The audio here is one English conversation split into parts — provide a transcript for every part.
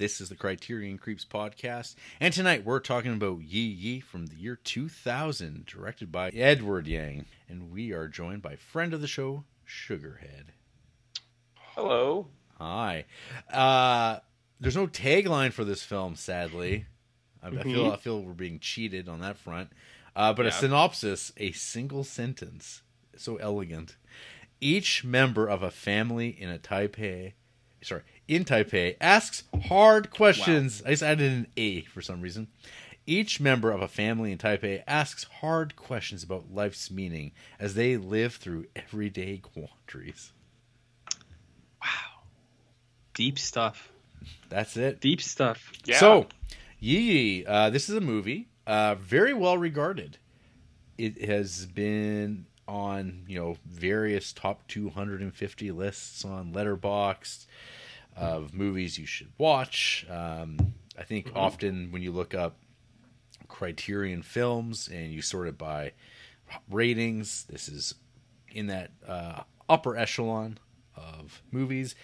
This is the Criterion Creeps podcast, and tonight we're talking about Yi Yi from the year 2000, directed by Edward Yang, and we are joined by friend of the show, Sugarhead. Hello. Hi. There's no tagline for this film, sadly. I feel we're being cheated on that front. But yeah. A synopsis, a single sentence, so elegant. Each member of a family in Taipei asks hard questions. Wow. I just added an A for some reason. Each member of a family in Taipei asks hard questions about life's meaning as they live through everyday quandaries. Wow. Deep stuff. That's it. Deep stuff. Yeah. So, Yi Yi, this is a movie very well regarded. It has been on, various top 250 lists on Letterboxd of movies you should watch. I think often when you look up Criterion films and you sort it by ratings, this is in that upper echelon of movies.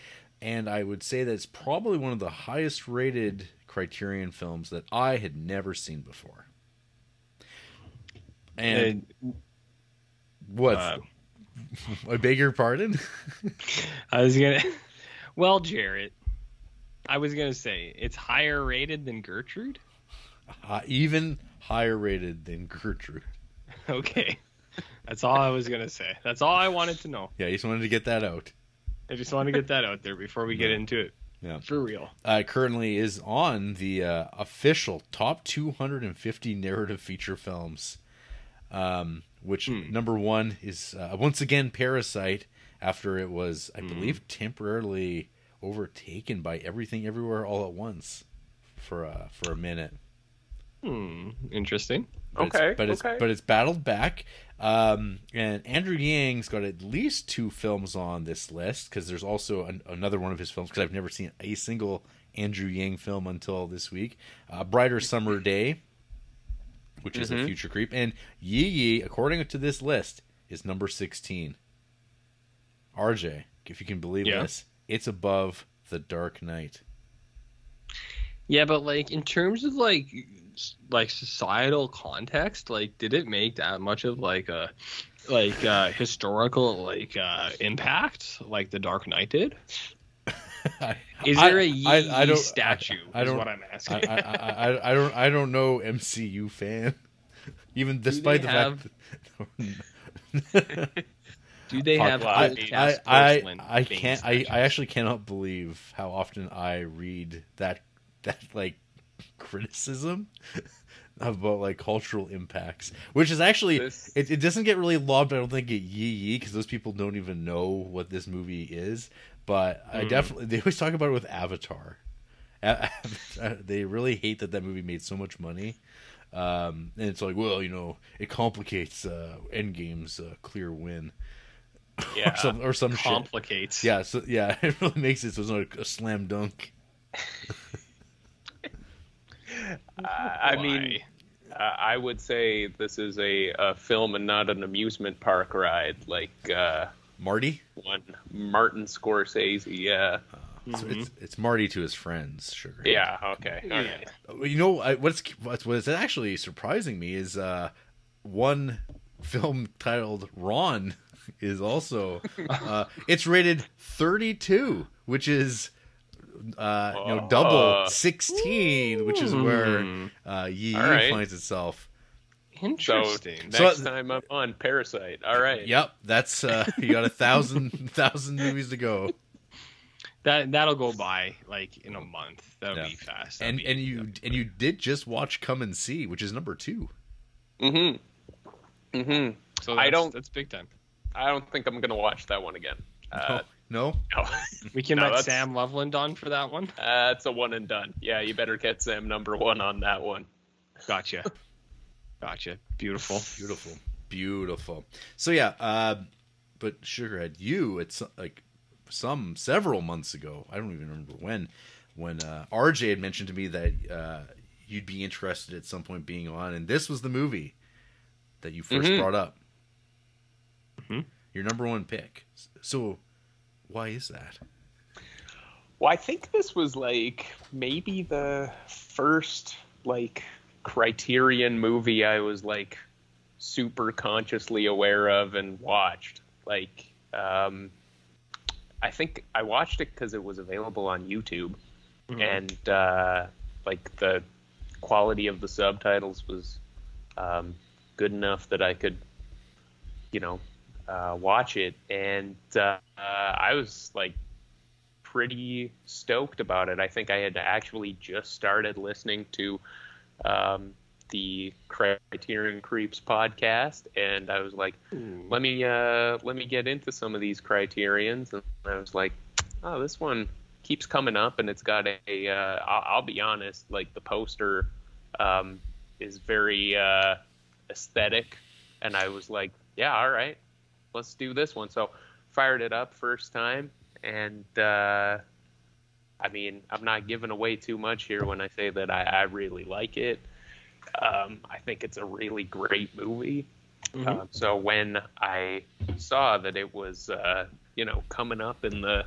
And I would say that it's probably one of the highest rated Criterion films that I had never seen before. And what? I beg your pardon? Well, Jarrett, I was going to say it's higher rated than Gertrude. Even higher rated than Gertrude. Okay. That's all I was going to say. That's all I wanted to know. Yeah, you just wanted to get that out. I just want to get that out there before we get into it. Yeah. For real. Currently is on the official top 250 narrative feature films, which number one is once again Parasite, after it was, I believe, temporarily overtaken by Everything Everywhere All at Once for a minute. Interesting. But it's battled back. And Andrew Yang's got at least two films on this list, because there's also another one of his films, because I've never seen a single Andrew Yang film until this week. Brighter Summer Day, which is a future creep. And Yi Yi, according to this list, is number 16. RJ, if you can believe this, it's above The Dark Knight. Yeah, but in terms of societal context, did it make that much of a historical impact like The Dark Knight did? Is there a Yi statue? Is what I'm asking. I don't know, MCU fan. Even despite the fact that do they have? I actually cannot believe how often I read that criticism about cultural impacts, which is actually it doesn't get really lobbed, I don't think, at Yi Yi, because those people don't even know what this movie is, but they always talk about it with Avatar. They really hate that movie made so much money, and it's it complicates Endgame's clear win. Yeah. or some complicates. Shit. Yeah, so yeah, it really makes it so it's not a slam dunk. I would say this is a film and not an amusement park ride, Martin Scorsese. Yeah, so it's Marty to his friends, Sugar. Yeah, okay, all right. What's actually surprising me is one film titled Ron is also it's rated 32, which is. Double 16, which is where Yi Yi finds itself. Interesting. So, next time I'm on Parasite. All right. Yep, that's you got 1,000 movies to go. That'll go by in a month. That'll be fast. You did just watch Come and See, which is number 2. So that's big time. I don't think I'm gonna watch that one again. No. We can let Sam Loveland on for that one. That's a one and done. Yeah, you better get Sam number 1 on that one. Gotcha. Beautiful. So yeah, but Sugarhead, you several months ago, I don't even remember when RJ had mentioned to me that you'd be interested at some point being on, and this was the movie that you first brought up. Your number 1 pick. So why is that? Well, I think this was like maybe the first like Criterion movie I was like super consciously aware of and watched. Like, I think I watched it because it was available on YouTube, and like the quality of the subtitles was good enough that I could, you know, watch it. And I was like pretty stoked about it. I think I had actually just started listening to the Criterion Creeps podcast, and I was like, let me get into some of these Criterions. And I was like, oh, this one keeps coming up, and it's got a I'll be honest, like the poster is very aesthetic, and I was like, yeah, all right, let's do this one. So fired it up first time. And, I mean, I'm not giving away too much here when I say that I really like it. I think it's a really great movie. So when I saw that it was, you know, coming up in the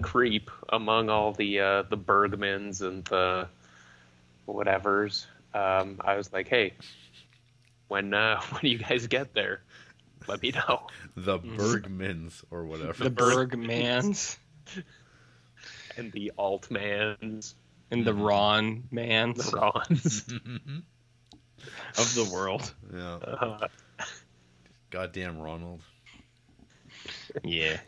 creep among all the Bergmans and the whatevers, I was like, hey, when you guys get there, let me know. The Bergmans or whatever. The Bergmans. And the Altmans. And the Ronmans. The Rons. Of the world. Yeah. Goddamn Ronald. Yeah.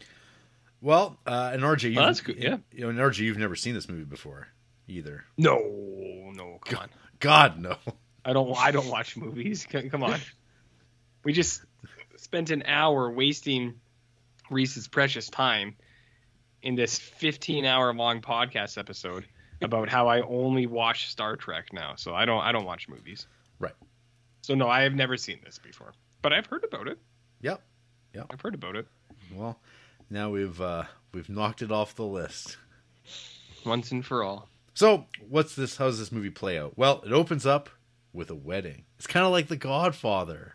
Well, and RJ, well, that's good, yeah. You know, RJ, you've never seen this movie before either. No, come on. God, no. I don't watch movies. Come on. We just spent an hour wasting Reese's precious time in this 15-hour-long podcast episode about how I only watch Star Trek now, so I don't watch movies. Right. So no, I have never seen this before, but I've heard about it. Yep. I've heard about it. Well, now we've knocked it off the list once and for all. So what's this? How does this movie play out? Well, it opens up with a wedding. It's kind of like The Godfather.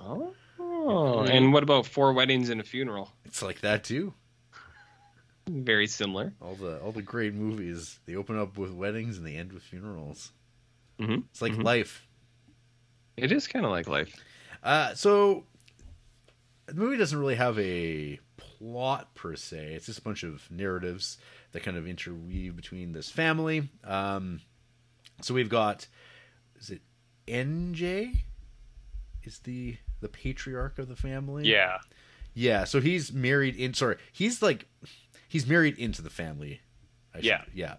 Oh. Oh, and what about Four Weddings and a Funeral? It's like that too. Very similar. All the great movies, they open up with weddings and they end with funerals. Mm-hmm. It's like life. It is kind of like life. So the movie doesn't really have a plot per se. It's just a bunch of narratives that kind of interweave between this family. So we've got, is it NJ? Is the patriarch of the family? Yeah. So he's married in. Sorry, he's married into the family. Yeah.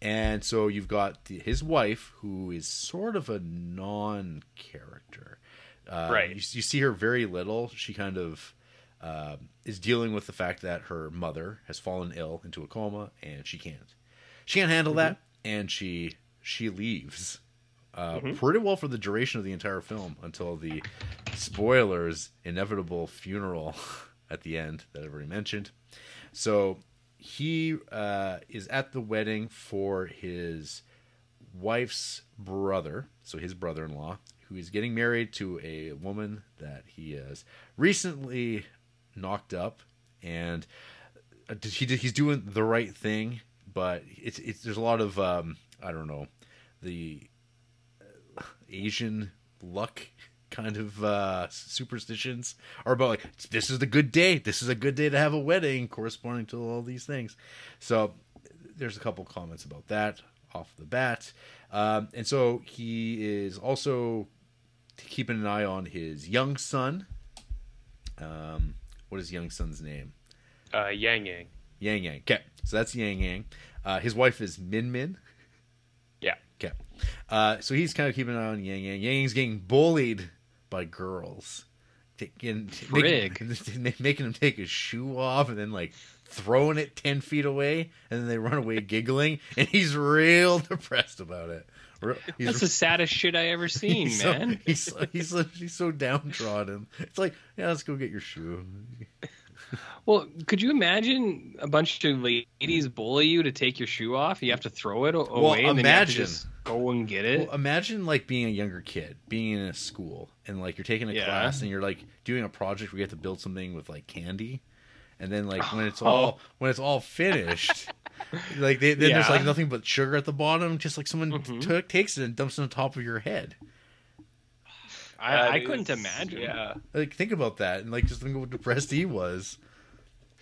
And so you've got his wife, who is sort of a non-character. Right. You see her very little. She kind of is dealing with the fact that her mother has fallen ill into a coma, and she can't handle that, and she leaves. Pretty well for the duration of the entire film until the spoilers inevitable funeral at the end that I've already mentioned. So he is at the wedding for his wife's brother, so his brother-in-law, who is getting married to a woman that he has recently knocked up, and he's doing the right thing, but it's there's a lot of I don't know, the Asian luck kind of superstitions are about like, this is the good day. This is a good day to have a wedding, corresponding to all these things. So there's a couple comments about that off the bat. And so he is also keeping an eye on his young son. What is young son's name? Yang Yang. Okay. So that's Yang Yang. His wife is Min Min. Okay. So he's kind of keeping an eye on Yang Yang. Yang's getting bullied by girls. Making him take his shoe off and then like throwing it 10 feet away, and then they run away giggling, and he's real depressed about it. That's the saddest shit I ever seen, man. He's so downtrodden. It's like, yeah, let's go get your shoe. Well, could you imagine a bunch of ladies bully you to take your shoe off? You have to throw it away, well, and then you have to just go and get it. Well, imagine like being a younger kid, being in a school, and like you're taking a class, and you're like doing a project where you have to build something with like candy, and then like when it's all finished, Like then there's like nothing but sugar at the bottom, just like someone takes it and dumps it on top of your head. I couldn't imagine. Yeah, like think about that, and like just think how depressed he was,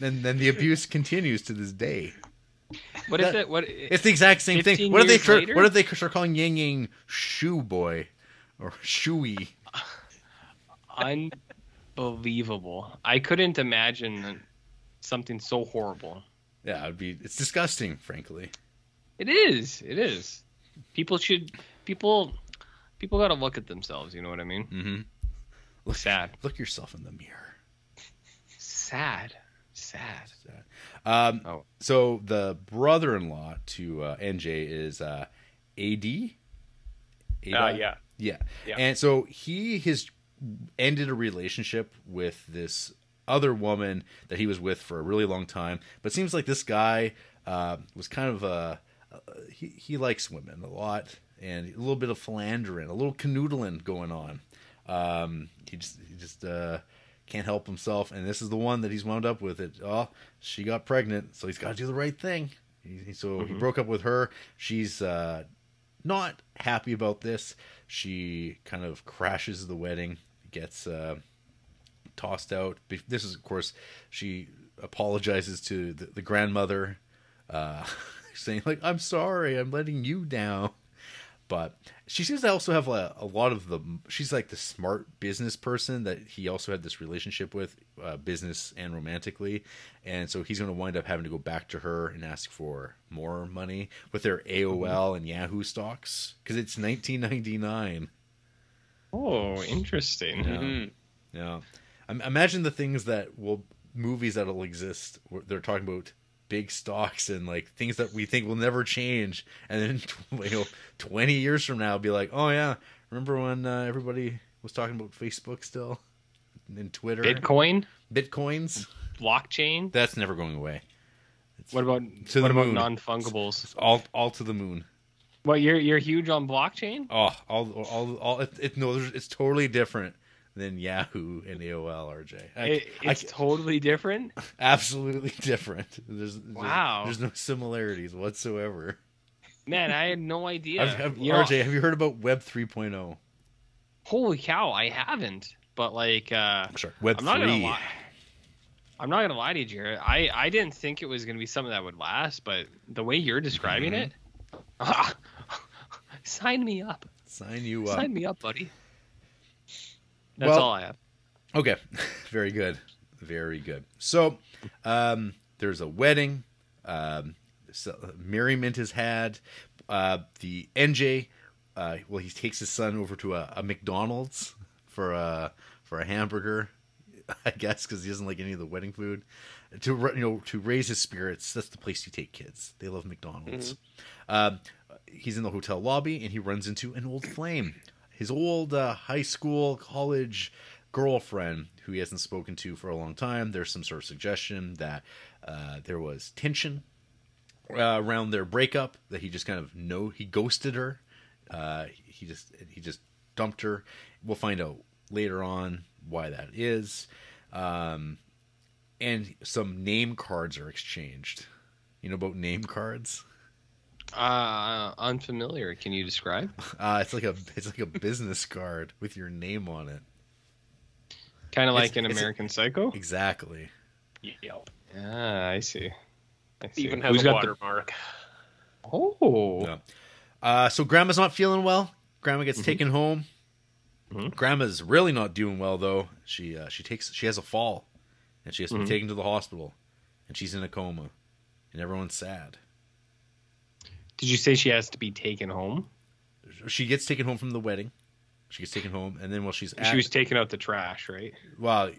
and then the abuse continues to this day. What is it? What? It's the exact same thing. What if they start calling Yang Yang Shoe Boy or Shoey? Unbelievable! I couldn't imagine something so horrible. Yeah, it'd be. It's disgusting, frankly. It is. It is. People gotta look at themselves. You know what I mean? Mm-hmm. Look sad. Look yourself in the mirror. Sad. So the brother-in-law to NJ is AD. Yeah. And so he has ended a relationship with this other woman that he was with for a really long time. But it seems like this guy was kind of he likes women a lot and a little bit of philandering, a little canoodling going on. He just can't help himself, and this is the one that he's wound up with. She got pregnant, so he's got to do the right thing. He broke up with her. She's not happy about this. She kind of crashes the wedding, gets tossed out. This is, of course, she apologizes to the grandmother, saying, like, I'm sorry, I'm letting you down. But she seems to also have a lot of she's like the smart business person that he also had this relationship with, business and romantically. And so he's going to wind up having to go back to her and ask for more money with their AOL and Yahoo stocks. Cause it's 1999. Oh, interesting. Yeah. Mm-hmm. Yeah. Imagine the things movies that'll exist. They're talking about big stocks and like things that we think will never change, and then 20 years from now be like, oh yeah, remember when everybody was talking about Facebook still, and then Twitter, bitcoins, blockchain? That's never going away. What about non-fungibles? It's all to the moon. What, you're huge on blockchain? It's totally different than Yahoo and AOL, RJ. It's totally different? Absolutely different. There's no similarities whatsoever. Man, I had no idea. RJ, have you heard about Web 3.0? Holy cow, I haven't. But like, sure. Web 3. I'm not going to lie to you, Jared. I didn't think it was going to be something that would last, but the way you're describing it, sign me up. Sign me up, buddy. That's all I have. Okay. Very good. So there's a wedding. Merriment is had. The NJ, he takes his son over to a McDonald's for a hamburger, I guess, because he doesn't like any of the wedding food. To raise his spirits, that's the place you take kids. They love McDonald's. He's in the hotel lobby, and he runs into an old flame. His old high school, college girlfriend who he hasn't spoken to for a long time. There's some sort of suggestion that there was tension around their breakup, that he just kind of he ghosted her. He just dumped her. We'll find out later on why that is. And some name cards are exchanged. You know about name cards? Unfamiliar. Can you describe? It's like a business card with your name on it. Kind of like an American Psycho? Exactly. Yep. Ah, I see. Even has a watermark. Oh. No. So Grandma's not feeling well. Grandma gets taken home. Grandma's really not doing well though. She has a fall, and she has to be taken to the hospital, and she's in a coma, and everyone's sad. Did you say she has to be taken home? She gets taken home from the wedding. She gets taken home, and then while she's she was taking out the trash, right? Well,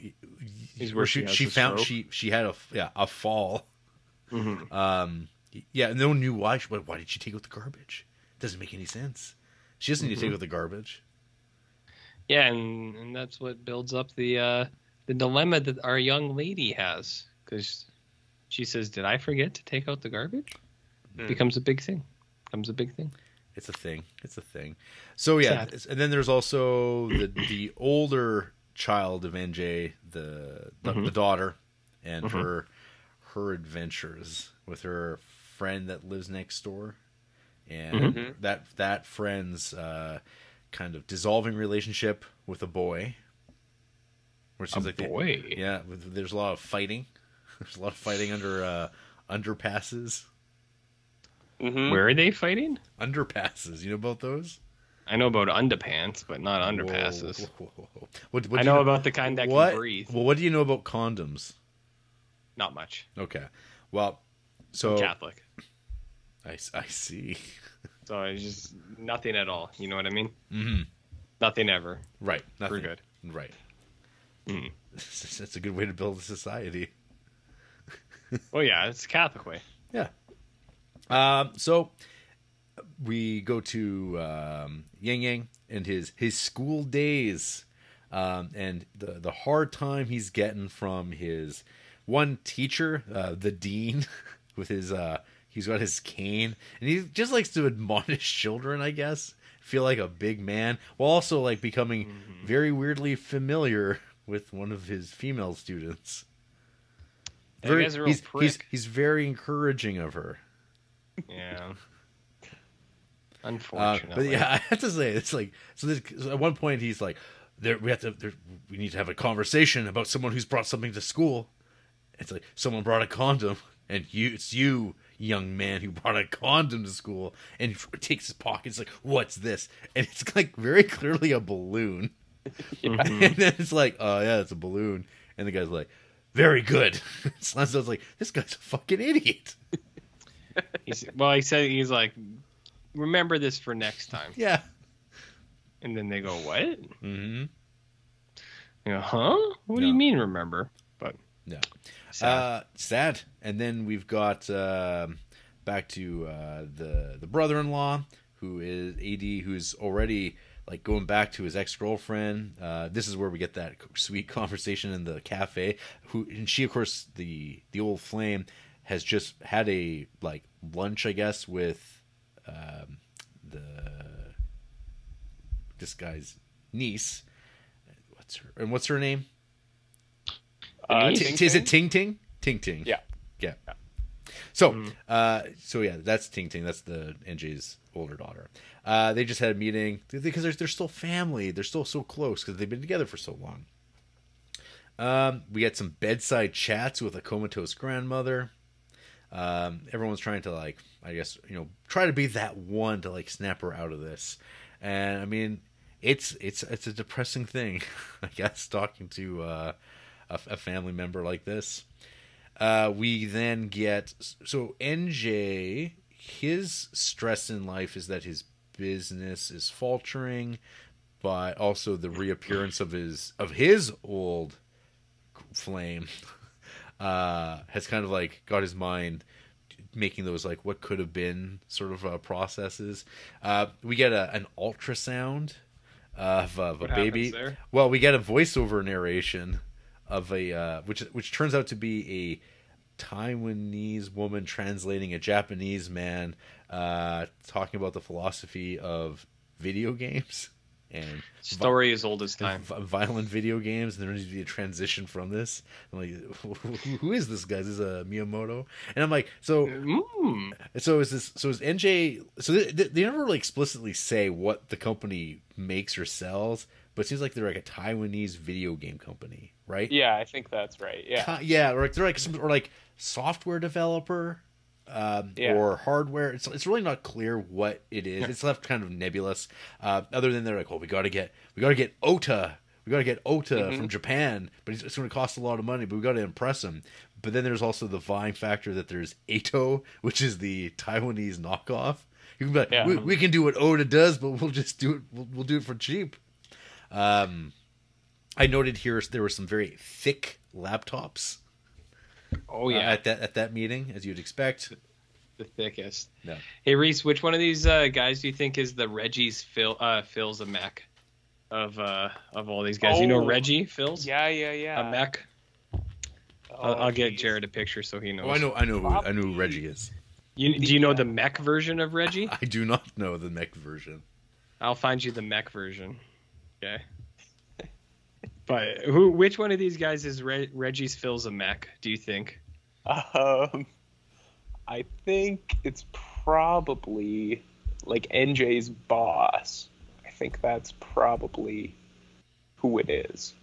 she had a fall. Mm-hmm. Yeah, no one knew why. Why did she take out the garbage? It doesn't make any sense. She doesn't need to take out the garbage. Yeah, and that's what builds up the dilemma that our young lady has, because she says, "Did I forget to take out the garbage?" Mm. Becomes a big thing. It's a thing. So yeah, and then there's also the older child of NJ, the daughter, and her adventures with her friend that lives next door, and mm-hmm. that friend's kind of dissolving relationship with a boy. Which seems boy. There's a lot of fighting. There's a lot of fighting under underpasses. Mm-hmm. Where are they fighting? Underpasses. You know about those? I know about underpants, but not underpasses. Whoa. What I know about the kind that can breathe. Well, what do you know about condoms? Not much. Okay. Well, so... I'm Catholic. I see. So it's just nothing at all. You know what I mean? Mm-hmm. Nothing ever. Right. Nothing. We're good. Right. Mm. That's a good way to build a society. Oh, yeah. It's a Catholic way. Yeah. So we go to Yang Yang and his school days, and the hard time he's getting from his one teacher, the dean, with his he's got his cane, and he just likes to admonish children, I guess, feel like a big man, while also like becoming mm-hmm. very weirdly familiar with one of his female students. That guy's a real prick. He's very encouraging of her. Yeah. Unfortunately. But yeah, I have to say, it's like, so at one point he's like, we need to have a conversation about someone who's brought something to school. It's like, someone brought a condom, and it's you, young man, who brought a condom to school, and he takes his pocket, it's like, what's this? And it's like very clearly a balloon. Yeah. And then it's like, oh yeah, it's a balloon. And the guy's like, very good. So I was like, this guy's a fucking idiot. He's like, remember this for next time. Yeah. And then they go, what? Mm-hmm. You go, huh? What do you mean, remember? But no. Sad. And then we've got back to the brother-in-law, who is AD, who's already like going back to his ex-girlfriend. This is where we get that sweet conversation in the cafe. And she, of course, the old flame, has just had a like lunch, I guess, with this guy's niece. What's her name? Is it Ting Ting? Ting Ting. Yeah. So, that's Ting Ting. That's the NJ's older daughter. They just had a meeting because they're still family. They're still so close because they've been together for so long. We had some bedside chats with a comatose grandmother. Everyone's trying to like, I guess, try to be that one to like snap her out of this. And I mean, it's a depressing thing, I guess, talking to a family member like this. We then get, so NJ, his stress in life is that his business is faltering, but also the reappearance of his old flame. Has kind of like got his mind making those like what could have been sort of processes. We get an ultrasound of a baby. Well, we get a voiceover narration of a which turns out to be a Taiwanese woman translating a Japanese man talking about the philosophy of video games and story as old as time, violent video games, and there needs to be a transition from this. I'm like, who is this guy? Is this Miyamoto? And I'm like, so is NJ? So they never really explicitly say what the company makes or sells, but it seems like they're like a Taiwanese video game company, right? Yeah, I think that's right. Yeah, or like they're like some, or like software developer. Or hardware. It's really not clear what it is. It's left kind of nebulous. Other than they're like, well, we gotta get Ota. We gotta get Ota mm-hmm. from Japan, but it's gonna cost a lot of money. But we gotta impress him. But then there's also the vying factor that there's Aito, which is the Taiwanese knockoff. You can be like, we can do what Ota does, but we'll just do it. We'll do it for cheap. I noted here there were some very thick laptops. Oh yeah, at that meeting, as you'd expect, the thickest. No. Hey Reese, which one of these guys do you think is the Reggie's Phil's a mech of all these guys? Oh. You know Reggie Fils? Yeah. A mech. Oh, I'll get Jared a picture so he knows. Oh, I know who Reggie is. Do you know the mech version of Reggie? I do not know the mech version. I'll find you the mech version. Okay. But which one of these guys is Reggie's Phil's a mech, do you think? I think it's probably like NJ's boss. I think that's probably who it is.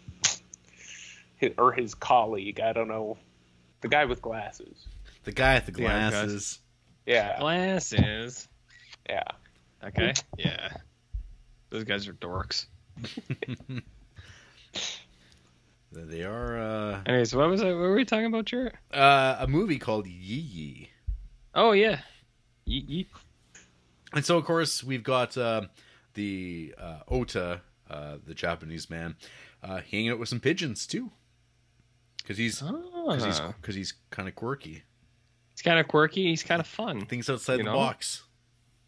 Or his colleague. I don't know. The guy with glasses. The guy with the glasses. Yeah. Glasses. Yeah. Okay. Yeah. Those guys are dorks. They are. Anyways, what was I? What were we talking about, Jarrett? A movie called Yi Yi. Oh yeah, Yi Yi. And so, of course, we've got the Ota, the Japanese man, hanging out with some pigeons too, because he's kind of quirky. He's kind of quirky. He's kind of fun. Things outside the box.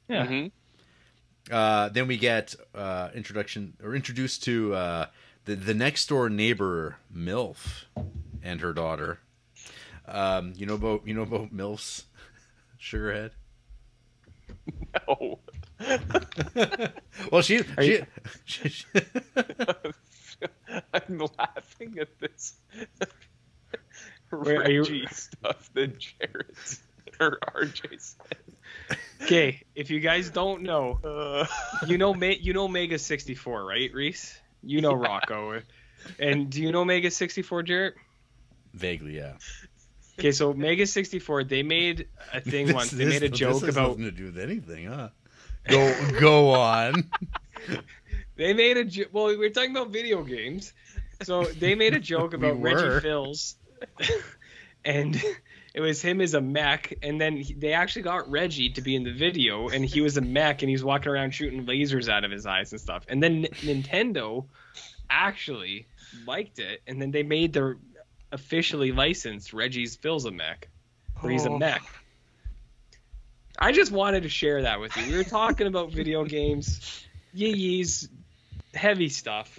Yeah. Mm-hmm. Then we get introduced to the next door neighbor MILF and her daughter. You know about MILFs, Sugarhead? No. Well, she I'm laughing at this Reggie stuff that Jared's or RJ said. Okay, if you guys don't know, you know Mega 64, right, Reese? You know Rocco. And do you know Mega 64, Jarrett? Vaguely, yeah. Okay, so Mega 64, they made a thing once. They made a joke about nothing to do with anything, huh? Go on. They made a joke. Well, we were talking about video games, so they made a joke about Reggie Fils, and it was him as a mech, and then they actually got Reggie to be in the video, and he was a mech, and he's walking around shooting lasers out of his eyes and stuff. And then Nintendo actually liked it, and then they made their officially licensed Reggie's Phil's a mech, where he's a mech. I just wanted to share that with you. We were talking about video games, Yi-Yi's heavy stuff,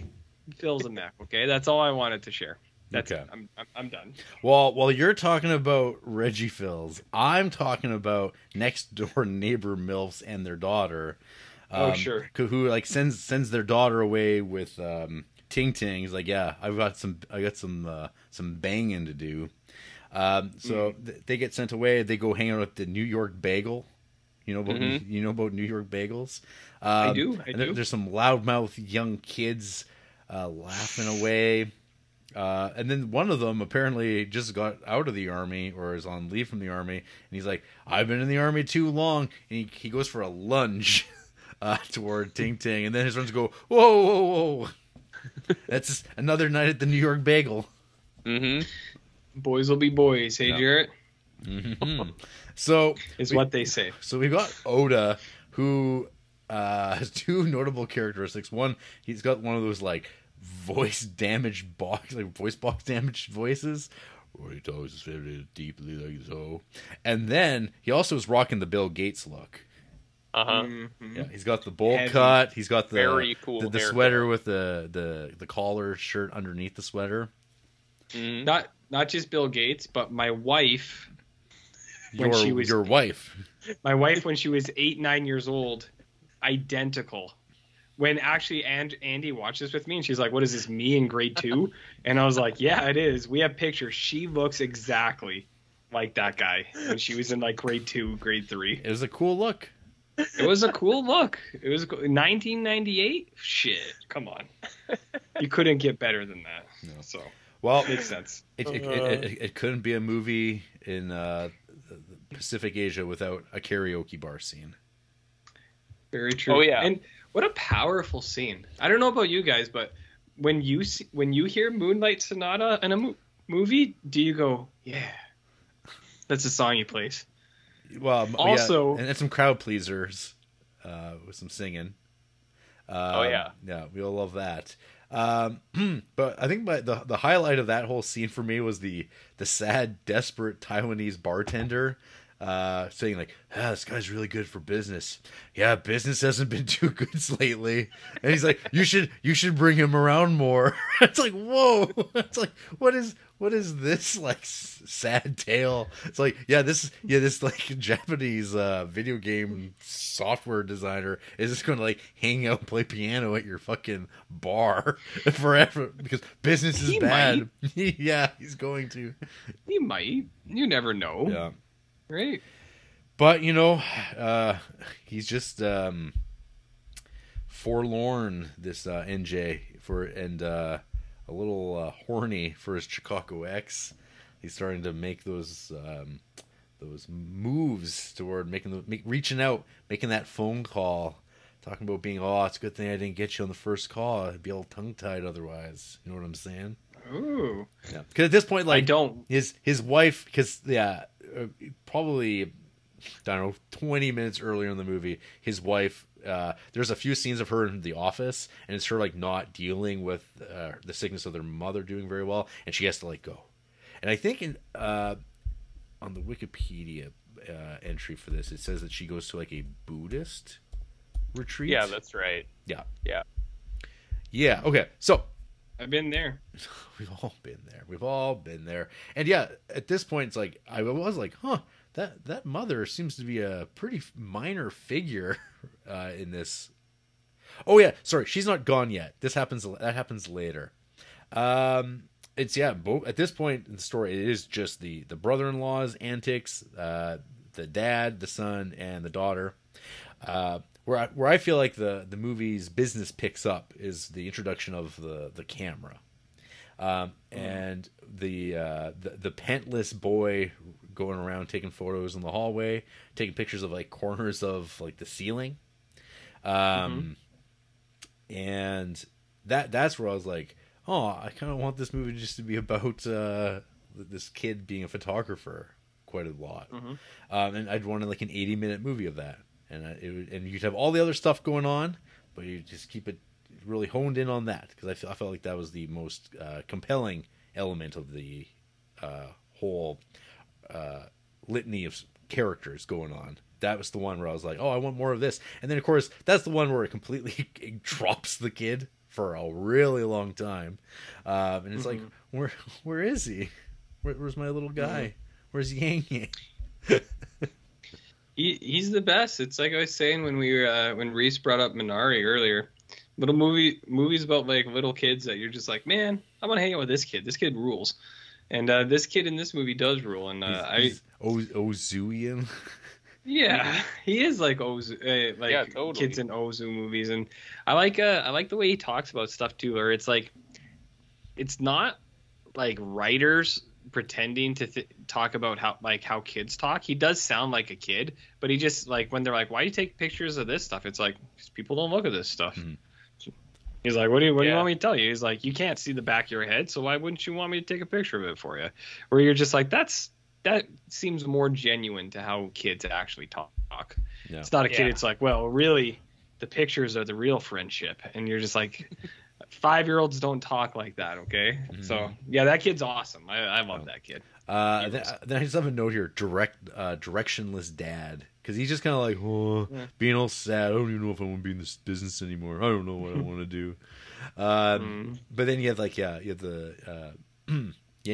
Phil's a mech, okay? That's all I wanted to share. That's okay. It. I'm done. Well, while you're talking about Reggie Fils, I'm talking about next door neighbor MILFs and their daughter. Oh sure. Who like sends their daughter away with Ting Ting. He's like, yeah, I got some banging to do. So they get sent away. They go hang out with the New York Bagel. You know about New York Bagels. I do. There's some loudmouth young kids laughing away. And then one of them apparently just got out of the army or is on leave from the army, and he's like, I've been in the army too long, and he goes for a lunge toward Ting Ting, and then his friends go, whoa, whoa, whoa. That's just another night at the New York Bagel. Mm-hmm. Boys will be boys, hey, yeah. Jarrett? Mm-hmm. So is what they say. So we've got Oda, who has two notable characteristics. One, he's got one of those, like, voice box damaged voices, or he talks his favorite deeply like so. And then he also is rocking the Bill Gates look. Mm-hmm. Yeah, he's got the bowl cut. He's got the very cool the sweater with the collar shirt underneath the sweater. Mm-hmm. Not just Bill Gates, but my wife. My wife when she was 8, 9 years old, identical. When actually Andy watched this with me, and she's like, what is this, me in grade 2? And I was like, yeah, it is. We have pictures. She looks exactly like that guy when she was in like grade 2, grade 3. It was a cool look. It was a cool look. It was 1998. Shit, come on. You couldn't get better than that. No. So, well, it makes sense. It couldn't be a movie in Pacific Asia without a karaoke bar scene. Very true. Oh, yeah. And what a powerful scene. I don't know about you guys, but when you see, when you hear Moonlight Sonata in a movie, do you go, yeah, that's the song he plays? Well, also, yeah, and some crowd pleasers with some singing. Oh, yeah. Yeah, we all love that. But I think the highlight of that whole scene for me was the sad, desperate Taiwanese bartender saying like, ah, this guy's really good for business. Yeah, business hasn't been too good lately. And he's like, you should bring him around more. It's like, whoa. It's like, what is this like sad tale? It's like, this like Japanese video game software designer is just going to like hang out and play piano at your fucking bar forever because business is bad. Yeah, he's going to. He might. You never know. Yeah. Right. But, you know, he's just forlorn, this NJ, and a little horny for his Chicago ex. He's starting to make those moves toward reaching out, making that phone call, talking about being, oh, it's a good thing I didn't get you on the first call. I'd be all tongue-tied otherwise. You know what I'm saying? Ooh. Yeah. Because at this point, like, I don't. His wife, because, yeah, probably, I don't know, 20 minutes earlier in the movie, his wife, there's a few scenes of her in the office, and it's her, like, not dealing with the sickness of their mother doing very well, and she has to, like, go. And I think on the Wikipedia entry for this, it says that she goes to, like, a Buddhist retreat. Yeah, that's right. Yeah. Yeah. Yeah, okay. So I've been there. We've all been there. We've all been there. And yeah, at this point it's like I was like, huh, that mother seems to be a pretty minor figure in this. Oh yeah, sorry, she's not gone yet. That happens later. It's yeah, both at this point in the story it is just the brother-in-law's antics, the dad, the son, and the daughter. Where I feel like the movie's business picks up is the introduction of the camera, and the pantless boy going around taking photos in the hallway, taking pictures of like corners of like the ceiling, and that's where I was like, oh, I kind of want this movie just to be about this kid being a photographer quite a lot, and I'd wanted like an 80-minute movie of that. And you'd have all the other stuff going on, but you just keep it really honed in on that, because I felt like that was the most compelling element of the whole litany of characters going on. That was the one where I was like, oh, I want more of this. And then, of course, that's the one where it completely drops the kid for a really long time. And it's like, where is he? Where's my little guy? Where's Yang Yang? He's the best. It's like I was saying when we when Reese brought up Minari earlier. Little movies about like little kids that you're just like, man, I want to hang out with this kid. This kid rules, and this kid in this movie does rule. And he's Ozuian. Yeah, he is like Ozu, like yeah, totally. Kids in Ozu movies, and I like the way he talks about stuff too. Or it's like, it's not like writers pretending to talk about how kids talk. He does sound like a kid, but he just like when they're like, why do you take pictures of this stuff? It's like, because people don't look at this stuff. He's like, what do you want me to tell you? He's like, you can't see the back of your head, so why wouldn't you want me to take a picture of it for you? Where you're just like, that seems more genuine to how kids actually talk. Yeah. It's not a kid. It's like, well, really the pictures are the real friendship. And you're just like, 5-year-olds don't talk like that, okay? So yeah, that kid's awesome. I love that kid. Then I just have a note here: directionless dad, because he's just kind of like being all sad. I don't even know if I want to be in this business anymore. I don't know what I want to do. But then you have like the Yang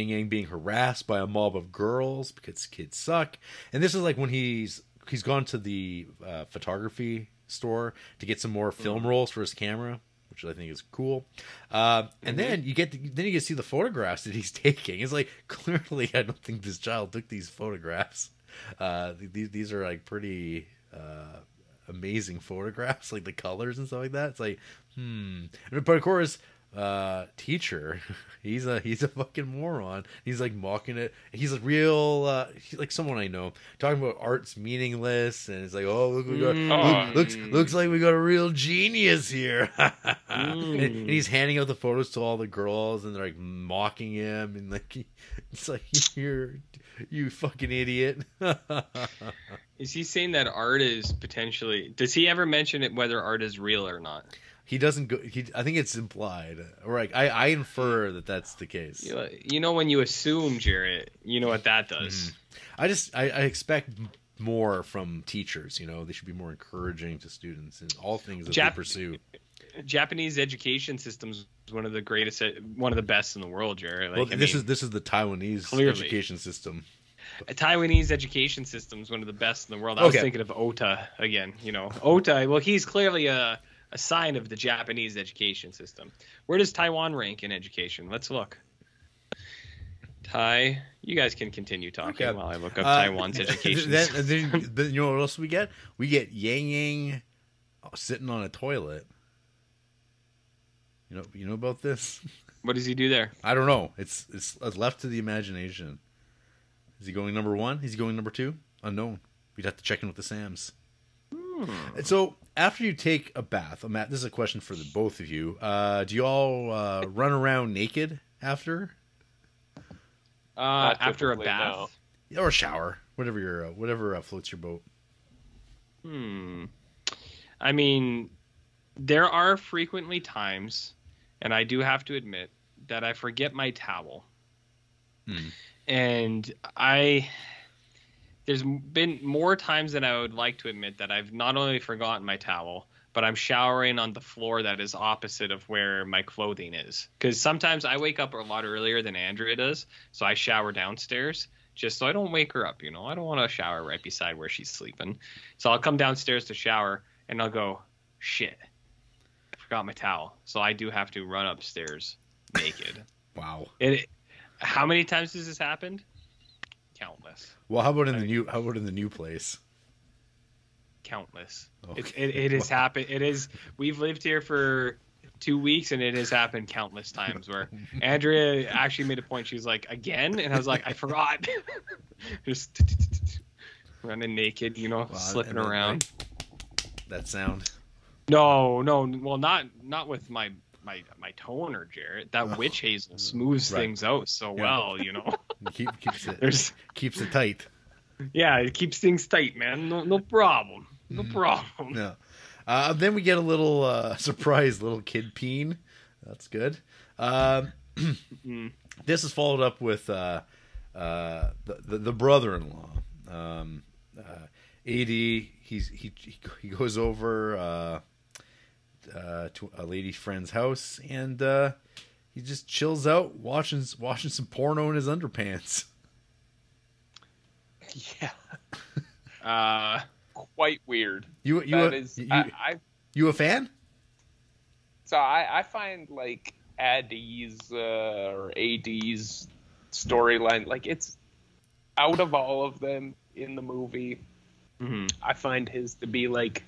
Yang being harassed by a mob of girls because kids suck, and this is like when he's gone to the photography store to get some more film rolls for his camera, which I think is cool. And then you get to see the photographs that he's taking. It's like, clearly I don't think this child took these photographs. These are like pretty amazing photographs, like the colors and stuff like that. It's like, But of course, teacher, he's a fucking moron. He's like mocking it. He's a real he's like someone I know talking about art's meaningless, and it's like, oh, look, we got looks like we got a real genius here. And he's handing out the photos to all the girls, and they're like mocking him, and like it's like, you fucking idiot. Is he saying that art is potentially, does he ever mention it whether art is real or not? He doesn't go. I think it's implied, or like I infer that that's the case. You know, when you assume, Jarrett, you know what that does. I expect more from teachers. You know, they should be more encouraging to students in all things that they pursue. Japanese education system's one of the best in the world, Jarrett. Like, well, this is the Taiwanese education system. A Taiwanese education system is one of the best in the world. I was thinking of Ota again. You know, Ota. Well, he's clearly a sign of the Japanese education system. Where does Taiwan rank in education? Let's look. Thai. You guys can continue talking while I look up Taiwan's education. Then you know what else we get? We get Yang Yang sitting on a toilet. You know about this? What does he do there? I don't know. It's left to the imagination. Is he going number one? Is he going number two? Unknown. We'd have to check in with the Sams. And so after you take a bath, Matt, this is a question for the both of you. Do you all run around naked after? After a bath, no. Or a shower, whatever your floats your boat. I mean, there are frequently times, and I do have to admit that I forget my towel, and there's been more times than I would like to admit that I've not only forgotten my towel, but I'm showering on the floor that is opposite of where my clothing is. Because sometimes I wake up a lot earlier than Andrea does, so I shower downstairs just so I don't wake her up, you know. I don't want to shower right beside where she's sleeping. So I'll come downstairs to shower, and I'll go, shit, I forgot my towel. So I do have to run upstairs naked. Wow. How many times has this happened? Countless. Well, how about in the new place? Countless. Okay. It has happened. It is. We've lived here for 2 weeks, and it has happened countless times. Where Andrea actually made a point. She was like, "Again," and I was like, "I forgot." Just running naked, you know, slipping around. That sound. No. Well, not with my toner, Jarrett. That witch hazel smooths things out so well, you know. Keeps it tight. Yeah, it keeps things tight, man. No problem. No problem. No. Then we get a little surprise, little kid peen. That's good. This is followed up with the brother-in-law, AD. He goes over to a lady friend's house, and he just chills out, watching some porno in his underpants. Yeah. Quite weird. You a fan? So I find like AD's storyline, like, it's out of all of them in the movie. I find his to be like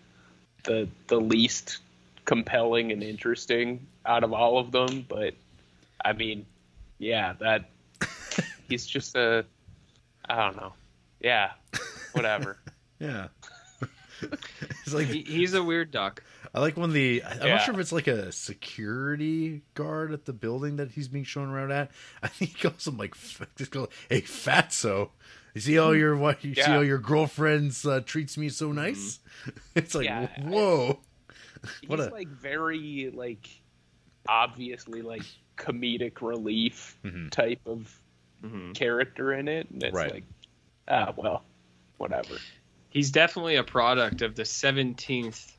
the least compelling and interesting out of all of them. But I mean, yeah, that he's just I don't know. Yeah, whatever. Yeah. It's like, he's a weird duck. I like when I'm not sure if it's like a security guard at the building that he's being shown around at. I think he calls him like, hey, fatso, you see all your see all your girlfriends treats me so nice? It's like, whoa. He's like very like obviously like comedic relief type of character in it. And it's like, well, whatever. He's definitely a product of the 17th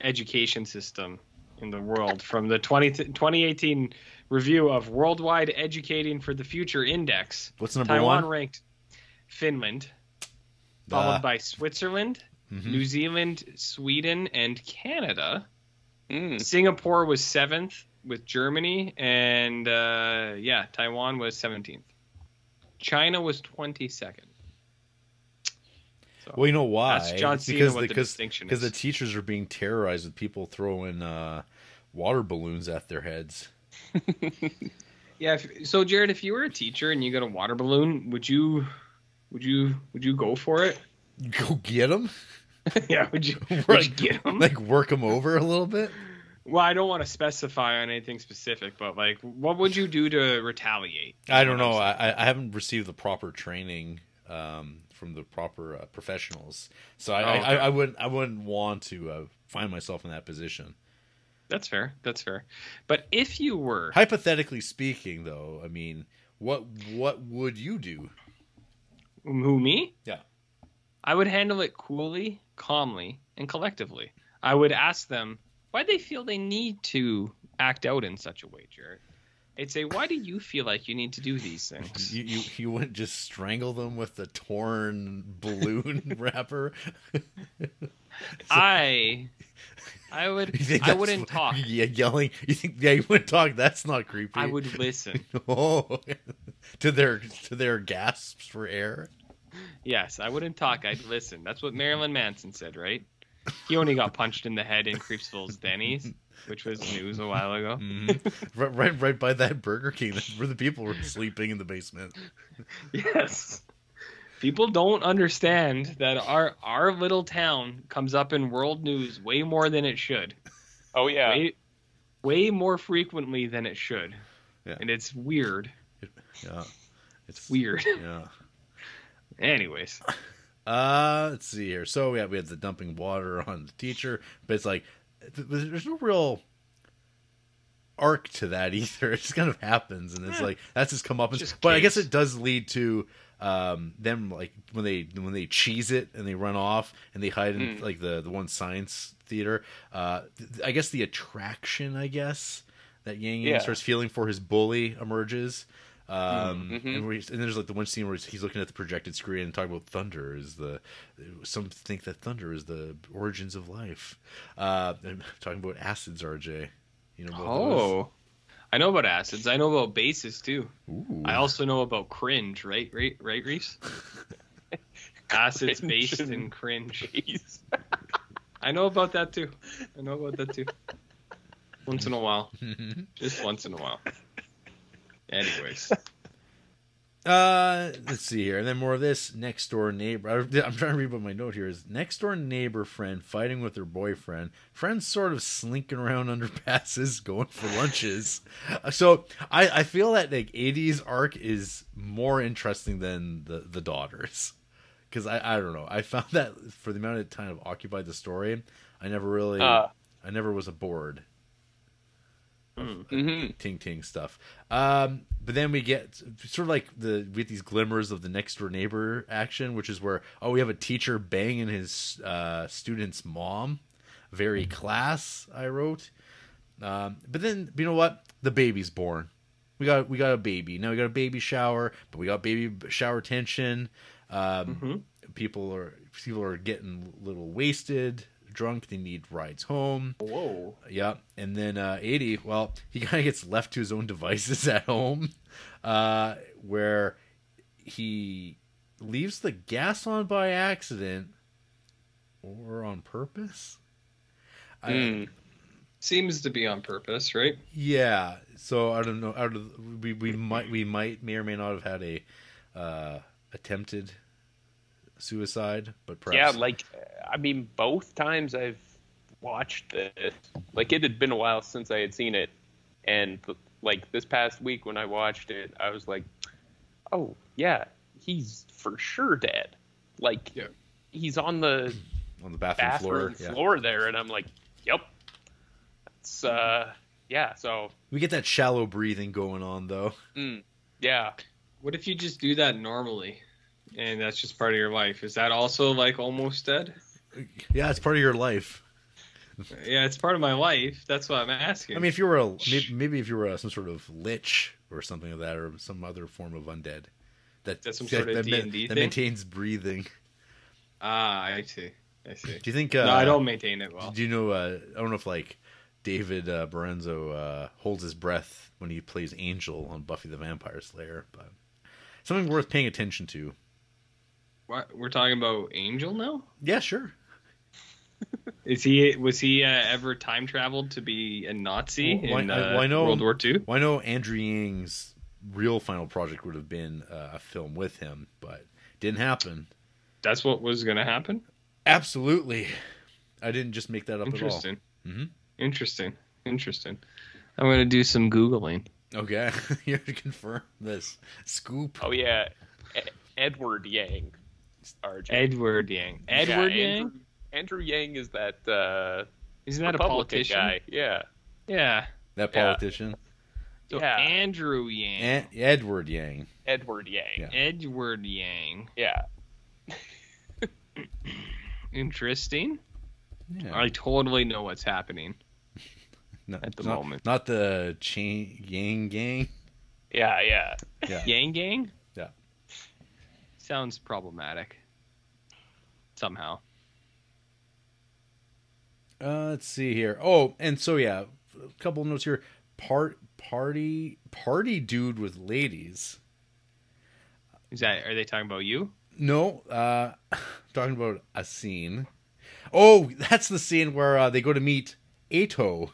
education system in the world, from the 2018 review of Worldwide Educating for the Future Index. What's number one? Taiwan ranked Finland, followed by Switzerland, New Zealand, Sweden, and Canada. Singapore was 7th with Germany, and Taiwan was 17th. China was 22nd. So, well, you know why? That's John Cena, because the distinction is. Because the teachers are being terrorized with people throwing water balloons at their heads. Yeah. So, Jared, if you were a teacher and you got a water balloon, would you go for it? Go get them? Yeah. Would you get them? Like work them over a little bit? Well, I don't want to specify on anything specific, but like, what would you do to retaliate? I don't know. I haven't received the proper training from the proper professionals, so I wouldn't want to find myself in that position. That's fair. That's fair. But if you were, hypothetically speaking, though, I mean, what would you do? Who, me? Yeah, I would handle it coolly, calmly, and collectively. I would ask them why they feel they need to act out in such a way, Jared. I'd say, why do you feel like you need to do these things? You wouldn't just strangle them with the torn balloon wrapper? I I wouldn't talk. Yeah, yelling. You think? Yeah, you wouldn't talk. That's not creepy. I would listen. Oh, to their gasps for air. Yes, I wouldn't talk. I'd listen. That's what Marilyn Manson said, right? He only got punched in the head in Creepsville's Denny's, which was news a while ago. Mm-hmm. Right by that Burger King where the people were sleeping in the basement. Yes. People don't understand that our little town comes up in world news way more than it should. Oh, yeah. Way more frequently than it should. Yeah. And it's weird. Yeah. It's weird. Yeah. Anyways. Let's see here. So, yeah, we had the dumping water on the teacher. But it's like, there's no real arc to that either. It just kind of happens. And it's like, that's just come up. But I guess it does lead to... them like when they cheese it and they run off and they hide in like the one science theater. I guess the attraction that Yang Yang starts feeling for his bully emerges. And there's like the one scene where he's looking at the projected screen and talking about thunder is some think that thunder is the origins of life. And talking about acids, RJ. You know about those? I know about acids. I know about bases too. Ooh. I also know about cringe, right, Reese? Acids, bases, and cringe. I know about that too. Once in a while. Just once in a while. Anyways. Let's see here. And then more of this next door neighbor. I'm trying to read what my note here is. Next door neighbor friend fighting with her boyfriend. Friends sort of slinking around underpasses, going for lunches. So I feel that like 80s arc is more interesting than the daughters. Because I don't know. I found that for the amount of time I've occupied the story, I never really, I never was bored. Ting stuff. But then we get sort of like we get these glimmers of the next door neighbor action, which is where we have a teacher banging his student's mom. Very class, I wrote. But then you know what? The baby's born. We got a baby. Now we got a baby shower, but we got baby shower tension. People are getting a little wasted. Drunk, they need rides home. Whoa. Yeah. And then 80, well, he kind of gets left to his own devices at home, where he leaves the gas on by accident or on purpose. Seems to be on purpose, right? Yeah. So I don't know. We might may or may not have had a attempted suicide, but perhaps. Yeah, like I mean, both times I've watched this, like it had been a while since I had seen it, and like this past week when I watched it, I was like, oh yeah, he's for sure dead. Like he's on the bathroom floor there, and I'm like, yep, that's yeah. So we get that shallow breathing going on though. Yeah. What if you just do that normally? And that's just part of your life. Is that also like almost dead? Yeah, it's part of your life. Yeah, it's part of my life. That's what I'm asking. I mean, if you were maybe some sort of lich or something like that, or some other form of undead that's some sort of D&D thing that maintains breathing. Ah, I see. Do you think? No, I don't maintain it well. Do you know? I don't know if like David Barenzo holds his breath when he plays Angel on Buffy the Vampire Slayer, but something worth paying attention to. What, we're talking about Angel now? Yeah, sure. Was he ever time traveled to be a Nazi in World War II? Well, I know Andrew Yang's real final project would have been a film with him, but didn't happen. That's what was going to happen? Absolutely. I didn't just make that up at all. Interesting. I'm going to do some Googling. Okay. You have to confirm this. Scoop. Oh, yeah. Edward Yang. RJ. Edward Yang. Andrew Yang is that isn't that Republican a politician guy? Yeah. Yeah. That politician. Yeah. So Andrew Yang. Edward Yang. Yeah. Edward Yang. Yeah. Interesting. Yeah. I totally know what's happening at the moment. Not the Yang Gang. Yeah. Yang Gang? Sounds problematic. Somehow. Let's see here. Oh, and so yeah, a couple of notes here. Party dude with ladies. Is that? Are they talking about you? No, talking about a scene. Oh, that's the scene where they go to meet Ato, who's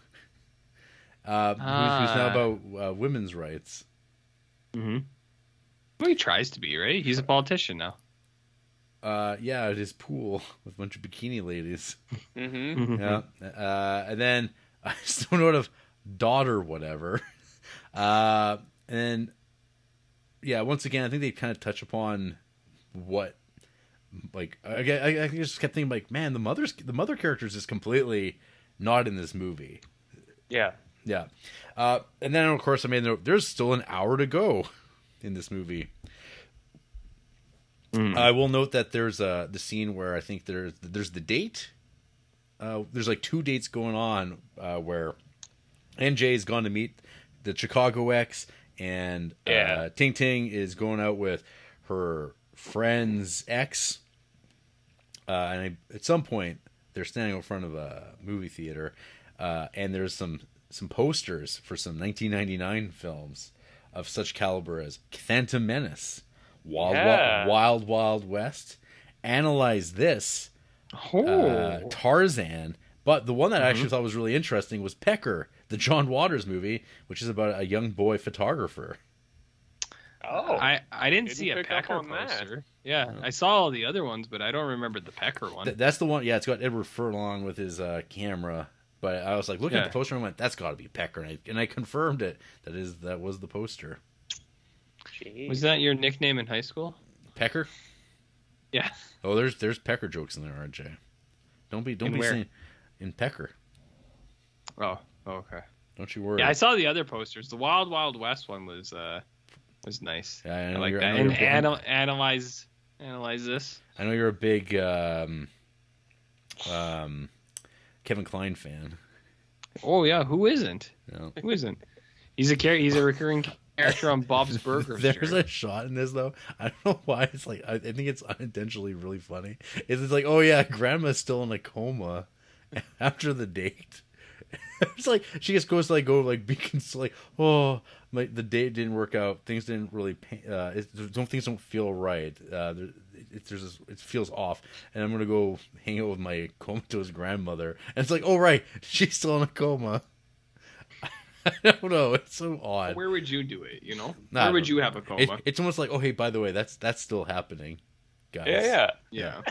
now about women's rights. Mm-hmm. Well, he tries to be, right? He's a politician now. Yeah, at his pool with a bunch of bikini ladies. Mm-hmm. Yeah. And then I just don't know what of daughter, whatever. And yeah, once again, I think they kind of touch upon what, like, I just kept thinking, like, man, the mother character is just completely not in this movie. Yeah. Yeah. And then, of course, I made the note, there's still an hour to go in this movie. I will note that there's the scene where I think there's the date. There's like two dates going on where NJ's gone to meet the Chicago ex, and Ting Ting is going out with her friend's ex. And at some point, they're standing in front of a movie theater, and there's some posters for some 1999 films of such caliber as Phantom Menace, Wild Wild West, Analyze This, Tarzan. But the one that I actually thought was really interesting was Pecker, the John Waters movie, which is about a young boy photographer. Oh, I didn't see a Pecker poster. Yeah, no. I saw all the other ones, but I don't remember the Pecker one. That's the one. Yeah, it's got Edward Furlong with his camera. But I was like looking at the poster and went, "That's got to be Pecker," and I confirmed it. That was the poster. Jeez. Was that your nickname in high school? Pecker? Yeah. Oh, there's Pecker jokes in there, aren't you? Don't be saying in Pecker. Oh, okay. Don't you worry. Yeah, I saw the other posters. The Wild Wild West one was nice. Yeah, I like that. And analyze this. I know you're a big Kevin Kline fan. Oh yeah, who isn't? No. Who isn't? He's a recurring character on Bob's Burgers. There's a shot in this though. I don't know why it's like. I think it's unintentionally really funny. It's like, oh yeah, Grandma's still in a coma after the date. It's like she just goes to like go like be like, oh, the date didn't work out. Things didn't really. Things don't feel right. It feels off, and I'm gonna go hang out with my comatose grandmother. And it's like, oh right, she's still in a coma. I don't know. It's so odd. Where would you do it? You know, where would you have a coma? It's almost like, oh hey, by the way, that's still happening, guys. Yeah.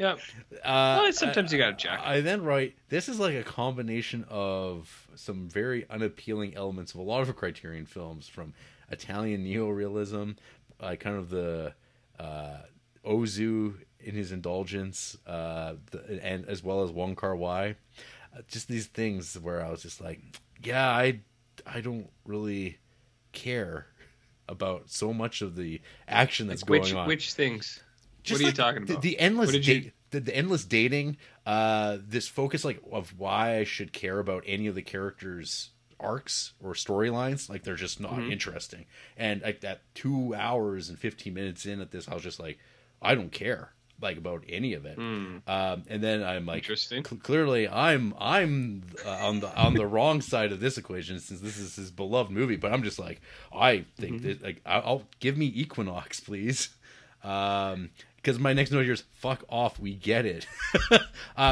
Well, sometimes you gotta check. I then write, this is like a combination of some very unappealing elements of a lot of Criterion films, from Italian neorealism, kind of the Ozu in his indulgence, and as well as Wong Kar-wai. Just these things where I was just like, yeah, I don't really care about so much of the action that's going on. Which things? Just what are you talking about? The endless dating. This focus, like, of why I should care about any of the characters' arcs or storylines. Like, they're just not interesting. And like that 2 hours and 15 minutes in at this, I was just like, I don't care like about any of it. And then I'm like, interesting. Clearly, I'm on the wrong side of this equation, since this is his beloved movie. But I'm just like, I think that, like, I'll give me Equinox, please. Because my next note here is, fuck off, we get it.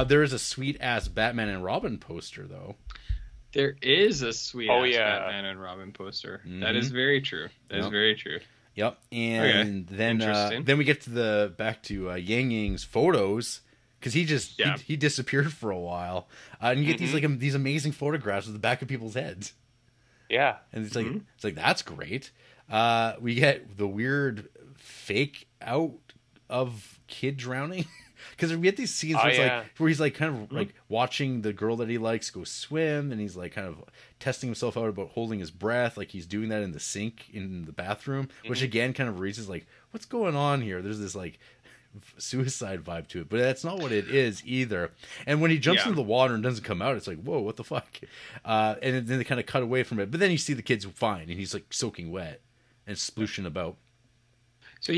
There is a sweet-ass Batman and Robin poster, though. There is a sweet-ass Batman and Robin poster. Mm-hmm. That is very true. That is very true. Yep. And then we get to back to Yang Ying's photos, because he disappeared for a while. And you get these amazing photographs of the back of people's heads. Yeah. And it's like, it's like, that's great. We get the weird fake out of kid drowning, because we get these scenes where he's like kind of like watching the girl that he likes go swim, and he's like kind of testing himself out about holding his breath, like he's doing that in the sink in the bathroom, which again kind of raises like, what's going on here? There's this like suicide vibe to it, but that's not what it is either. And when he jumps into the water and doesn't come out, it's like, whoa, what the fuck? And then they kind of cut away from it, but then you see the kid's fine and he's like soaking wet and splooshing about. So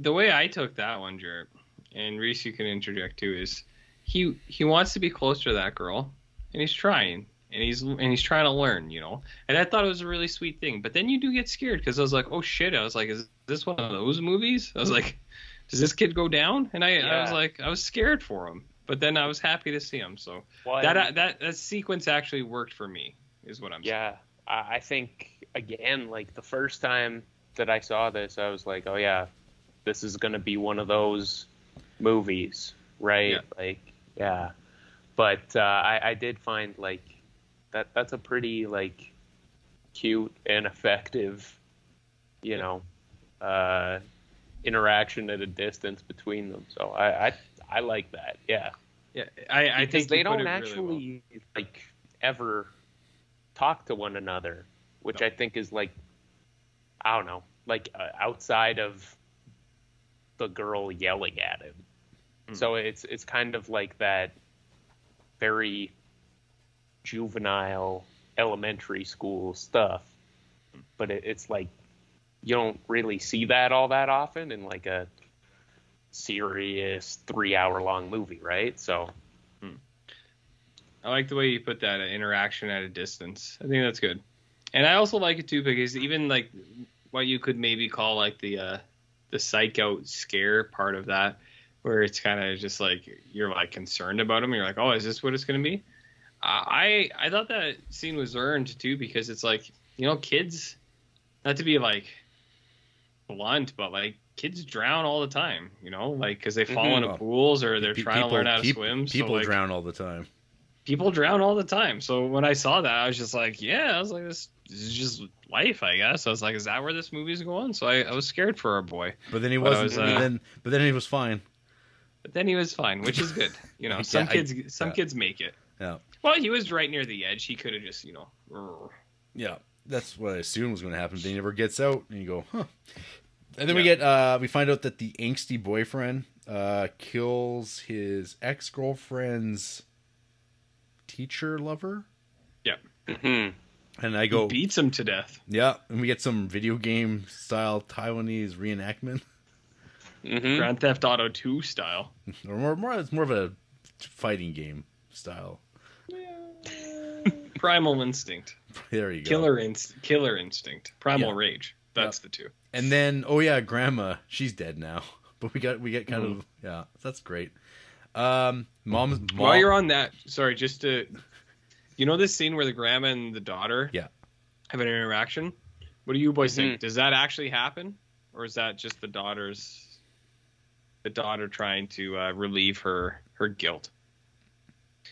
the way I took that one, Jer, and Reese, you can interject too, is he wants to be close to that girl, and he's trying. And he's trying to learn, you know. And I thought it was a really sweet thing. But then you do get scared because I was like, oh shit! I was like, is this one of those movies? I was like, does this kid go down? And I was like, I was scared for him. But then I was happy to see him. So that sequence actually worked for me, is what I'm saying. Yeah, I think again, like the first time that I saw this, I was like, oh yeah, this is gonna be one of those movies, right? Yeah. Like yeah. But I did find like. That's a pretty like cute and effective, you know, interaction at a distance between them. So I like that. Yeah. Yeah. I think they don't actually really well. Like ever talk to one another, which I think is like, I don't know, like outside of the girl yelling at him. Mm. So it's kind of like that very juvenile elementary school stuff, but it's like you don't really see that all that often in like a serious 3-hour long movie, right? So I like the way you put that interaction at a distance. I think that's good. And I also like it too because even like what you could maybe call like the psych out scare part of that, where it's kind of just like you're like concerned about him, you're like, oh, is this what it's gonna be? I thought that scene was earned too, because it's like, you know, kids, not to be like blunt, but like kids drown all the time, you know, like because they fall into pools or they're trying to learn how to swim. People drown all the time. People drown all the time. So when I saw that, I was just like, yeah, I was like, this is just life, I guess. I was like, is that where this movie's going? So I was scared for our boy. But then he wasn't. But then he was fine. But then he was fine, which is good. You know, yeah, some kids make it. Yeah. Well, he was right near the edge. He could have just, you know. Yeah, that's what I assumed was going to happen. But he never gets out, and you go, huh. And then we find out that the angsty boyfriend kills his ex-girlfriend's teacher lover. Yeah. And I go, he beats him to death. Yeah, and we get some video game style Taiwanese reenactment. Grand Theft Auto 2 style. Or it's more of a fighting game style. Primal Instinct. There you go. Killer Instinct. Primal Rage. That's the two. And then, oh yeah, Grandma, she's dead now. But we get kind of that's great. Mom. While you're on that, sorry, just to, you know, this scene where the grandma and the daughter have an interaction. What do you boys think? Does that actually happen, or is that just the daughter trying to relieve her guilt?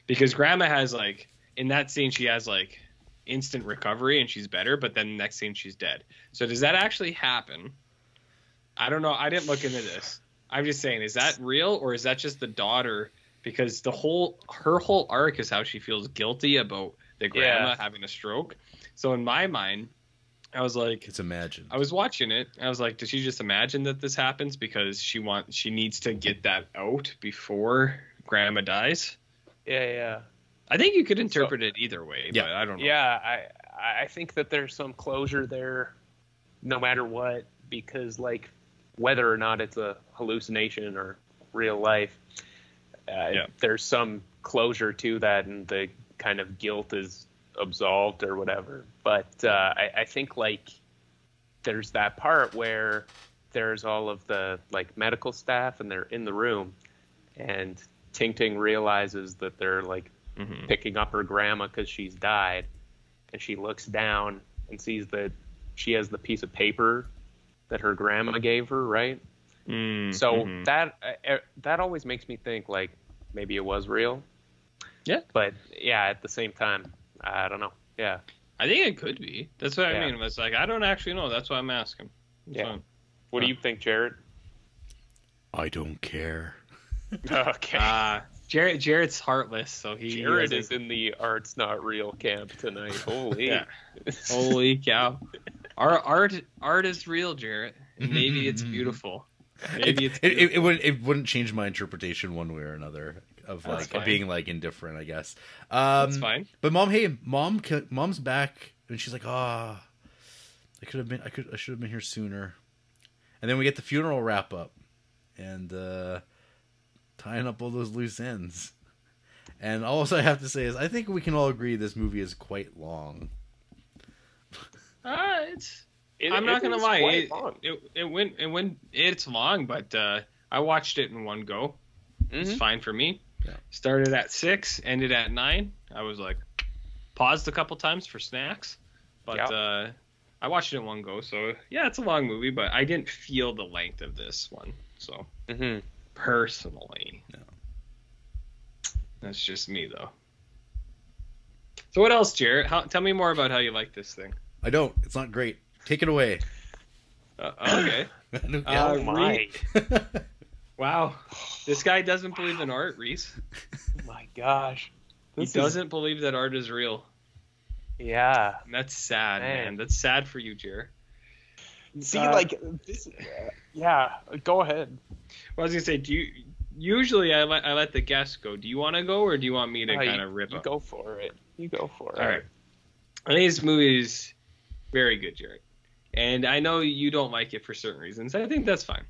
Because Grandma has like, in that scene, she has like instant recovery and she's better, but then the next scene she's dead. So does that actually happen? I don't know. I didn't look into this. I'm just saying, is that real or is that just the daughter? Because her whole arc is how she feels guilty about the grandma having a stroke. So in my mind, I was like, it's imagined. I was watching it. I was like, does she just imagine that this happens because she needs to get that out before Grandma dies? Yeah. I think you could interpret it either way, but I don't know. Yeah, I think that there's some closure there no matter what, because like whether or not it's a hallucination or real life, there's some closure to that and the kind of guilt is absolved or whatever. But I think like there's that part where there's all of the like medical staff and they're in the room and Ting-Ting realizes that they're like picking up her grandma because she's died, and she looks down and sees that she has the piece of paper that her grandma gave her, right? So that always makes me think like maybe it was real. Yeah. But yeah, at the same time, I don't know. Yeah. I think it could be. That's what I mean. It's like I don't actually know. That's why I'm asking. It's fine. What do you think, Jared? I don't care. Okay. Jared's heartless, so Jared is in the art's not real camp tonight. Holy, holy cow! Our art is real, Jared. Maybe it's beautiful. Maybe it's beautiful. It wouldn't change my interpretation one way or another of like being like indifferent, I guess. That's fine. But mom's back, and she's like, I should have been here sooner. And then we get the funeral wrap up, and tying up all those loose ends. And all I have to say is I think we can all agree this movie is quite long. I'm not gonna lie, it's long, but I watched it in one go. Mm-hmm. It's fine for me. Yeah. Started at 6, ended at 9. I was like, paused a couple times for snacks, but I watched it in one go. So yeah, it's a long movie, but I didn't feel the length of this one. So personally, that's just me though. So what else, Jarrett? Tell me more about how you like this thing. I don't. It's not great. Take it away. Okay. Oh my. Wow. This guy doesn't believe in art, Reese. Oh my gosh. He doesn't believe that art is real. Yeah. And that's sad, man. That's sad for you, Jer. See, go ahead. Well, I was going to say, usually I let the guests go. Do you want to go, or do you want me to kind of rip up? Go for it. You go for it. All right. I think this movie is very good, Jared. And I know you don't like it for certain reasons. I think that's fine.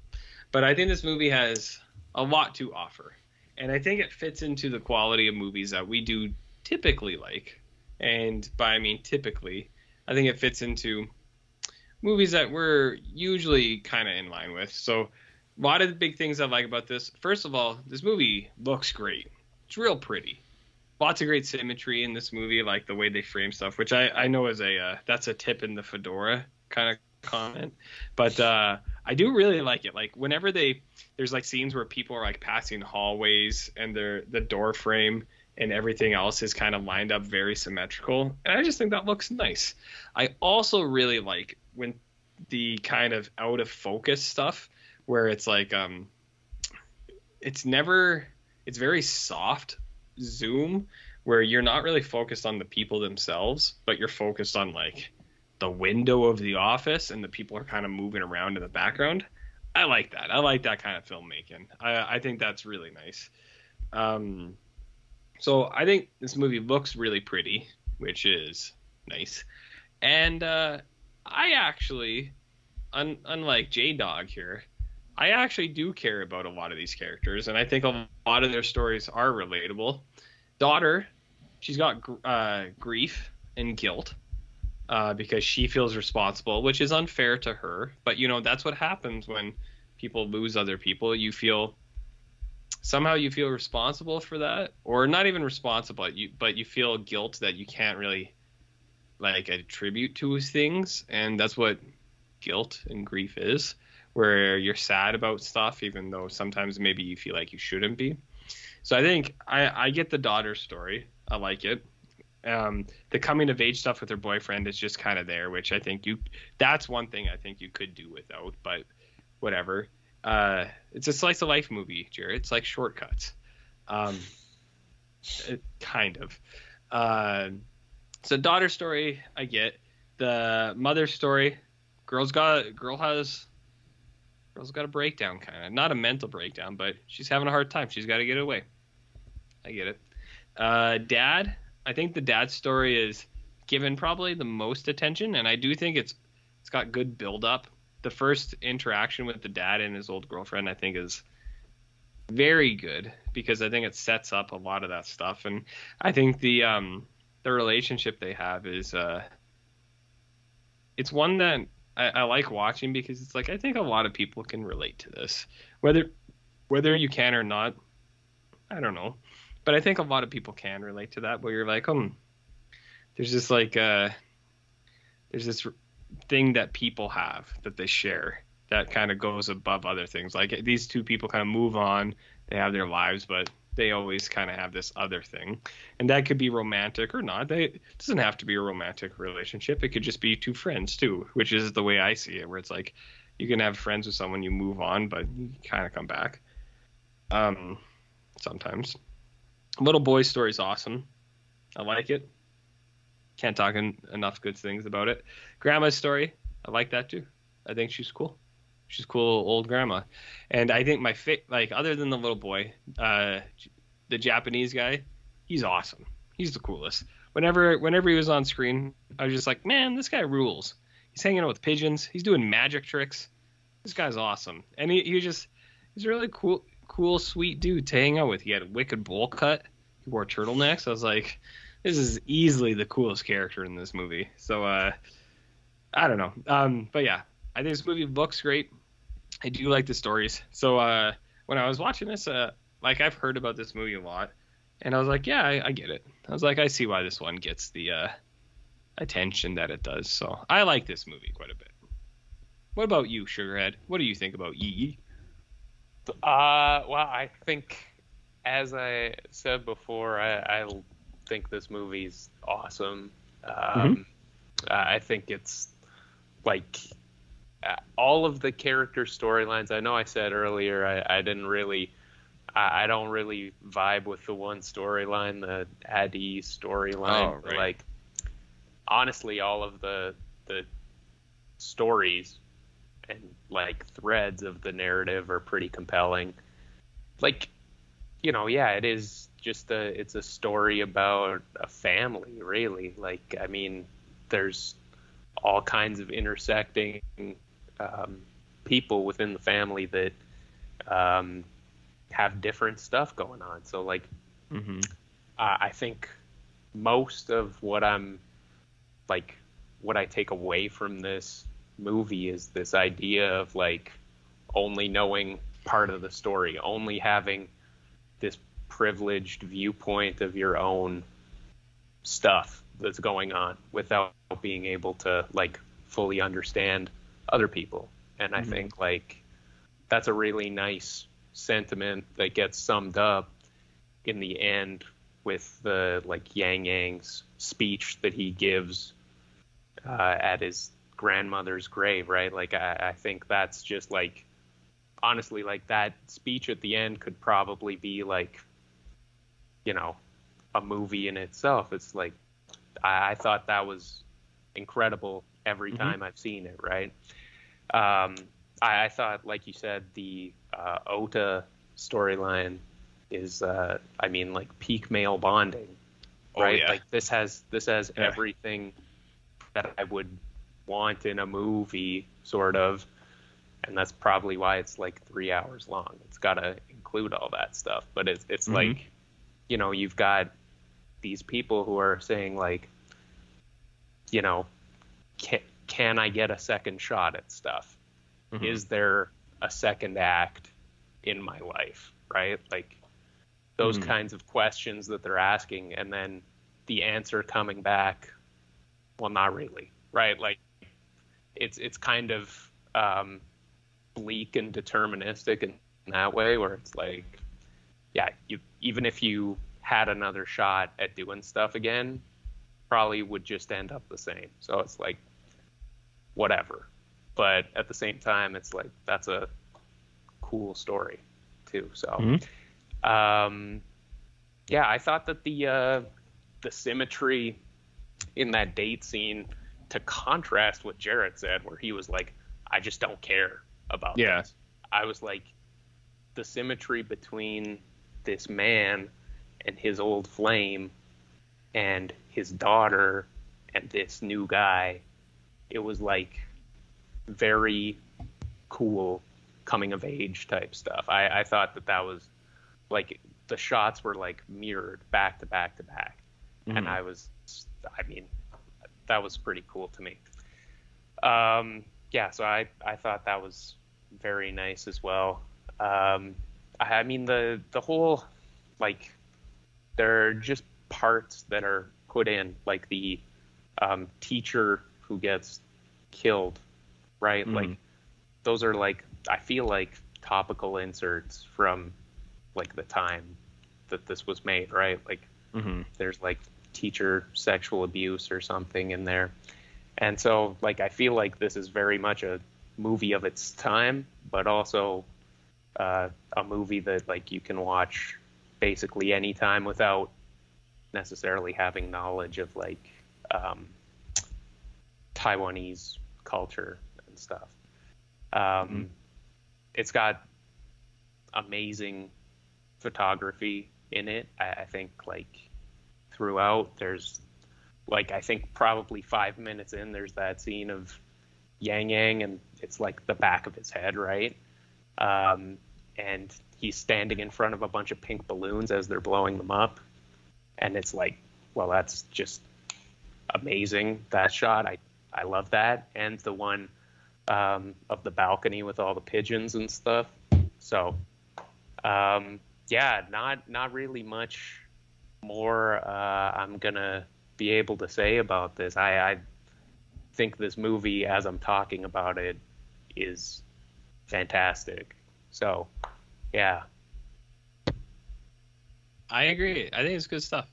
But I think this movie has a lot to offer. And I think it fits into the quality of movies that we do typically like. And by I mean typically, I think it fits into movies that we're usually kind of in line with. So a lot of the big things I like about this. First of all, this movie looks great. It's real pretty. Lots of great symmetry in this movie, like the way they frame stuff, which I know is that's a tip in the fedora kind of comment. But I do really like it. Like whenever there's like scenes where people are like passing hallways and the door frame and everything else is kind of lined up very symmetrical. And I just think that looks nice. I also really like when the kind of out of focus stuff where it's like it's very soft zoom where you're not really focused on the people themselves, but you're focused on like the window of the office and the people are kind of moving around in the background. I like that. I like that kind of filmmaking. I think that's really nice. So I think this movie looks really pretty, which is nice. And I actually, unlike J-Dog here, I actually do care about a lot of these characters, and I think a lot of their stories are relatable. Daughter, she's got grief and guilt because she feels responsible, which is unfair to her. But, you know, that's what happens when people lose other people. You feel... somehow you feel responsible for that, or not even responsible, but you feel guilt that you can't really, like, attribute to things, and that's what guilt and grief is, where you're sad about stuff, even though sometimes maybe you feel like you shouldn't be. So I think I get the daughter story. I like it. The coming-of-age stuff with her boyfriend is just kind of there, which I think that's one thing I think you could do without, but whatever. It's a slice of life movie, Jared. It's like Shortcuts. Kind of. So daughter story, I get. The mother story, girl's got a breakdown, kind of. Not a mental breakdown, but she's having a hard time. She's got to get away. I get it. Dad, I think the dad story is given probably the most attention, and I do think it's got good build-up. The first interaction with the dad and his old girlfriend, I think, is very good because I think it sets up a lot of that stuff. And I think the relationship they have is it's one that I like watching because it's like I think a lot of people can relate to this, whether you can or not. I don't know, but I think a lot of people can relate to that. Where you're like, there's this like there's this thing that people have that they share that kind of goes above other things. Like these two people kind of move on, they have their lives, but they always kind of have this other thing, and that could be romantic or not. It doesn't have to be a romantic relationship. It could just be two friends too, which is the way I see it, where it's like you can have friends with someone, you move on, but you kind of come back. Sometimes little boy story is awesome. I like it. Can't talk enough good things about it. Grandma's story, I like that too. I think she's cool. She's cool old grandma. And I think my other than the little boy, the Japanese guy, he's awesome. He's the coolest. Whenever he was on screen, I was just like, man, this guy rules. He's hanging out with pigeons. He's doing magic tricks. This guy's awesome. And he's a really cool, sweet dude to hang out with. He had a wicked bowl cut. he wore turtlenecks. I was like, this is easily the coolest character in this movie. So I don't know. But yeah, I think this movie looks great. I do like the stories. So when I was watching this, like I've heard about this movie a lot, and I was like, yeah, I get it. I was like, I see why this one gets the attention that it does. So I like this movie quite a bit. What about you, Sugarhead? What do you think about Yi Yi? Well, I think, as I said before, I think this movie's awesome. I think it's like all of the character storylines. I know I said earlier I didn't really, I don't really vibe with the one storyline, the Adi storyline. Oh, right. Like, honestly, all of the stories and like threads of the narrative are pretty compelling. Like, you know, yeah, it is just it's a story about a family, really. Like, I mean, there's all kinds of intersecting people within the family that have different stuff going on. So like, I think most of what I'm like, what I take away from this movie is this idea of like only knowing part of the story, only having this privileged viewpoint of your own stuff that's going on without being able to like fully understand other people. And I think like that's a really nice sentiment that gets summed up in the end with the like Yang Yang's speech that he gives at his grandmother's grave, right? Like I think that's just like, honestly, like that speech at the end could probably be like, you know, a movie in itself. It's like I thought that was incredible every time I've seen it, right? I thought, like you said, the Ota storyline is I mean, like peak male bonding, right? Like this has everything that I would want in a movie, sort of, and that's probably why it's like 3 hours long. It's got to include all that stuff. But it's like, you know, you've got these people who are saying like, you know, can I get a second shot at stuff? Is there a second act in my life, right? Like those kinds of questions that they're asking, and then the answer coming back, well, not really, right? Like it's kind of bleak and deterministic in that way, where it's like, yeah, you, even if you had another shot at doing stuff again, probably would just end up the same. So it's like, whatever. But at the same time, it's like, that's a cool story too. So yeah, I thought that the symmetry in that date scene, to contrast what Jarrett said, where he was like, I just don't care about this. I was like, the symmetry between this man and his old flame and his daughter and this new guy, it was like very cool coming of age type stuff. I thought that that was like, the shots were like mirrored back to back to back. And I mean, that was pretty cool to me. Yeah, so I thought that was very nice as well. I mean, the whole, like, there are just parts that are put in, like the teacher who gets killed, right? Like, those are, like, I feel like topical inserts from, like, the time that this was made, right? Like, there's, like, teacher sexual abuse or something in there. And so, like, I feel like this is very much a movie of its time, but also a movie that, like, you can watch basically any time without necessarily having knowledge of, like, Taiwanese culture and stuff. It's got amazing photography in it. I think, like, throughout, there's like, I think probably 5 minutes in, there's that scene of Yang Yang, and it's like the back of his head, right? And he's standing in front of a bunch of pink balloons as they're blowing them up, And it's like, well, that's just amazing, that shot. I love that. And the one of the balcony with all the pigeons and stuff. So, yeah, not really much more I'm going to be able to say about this. I think this movie, as I'm talking about it, is fantastic. So, yeah. I agree. I think it's good stuff.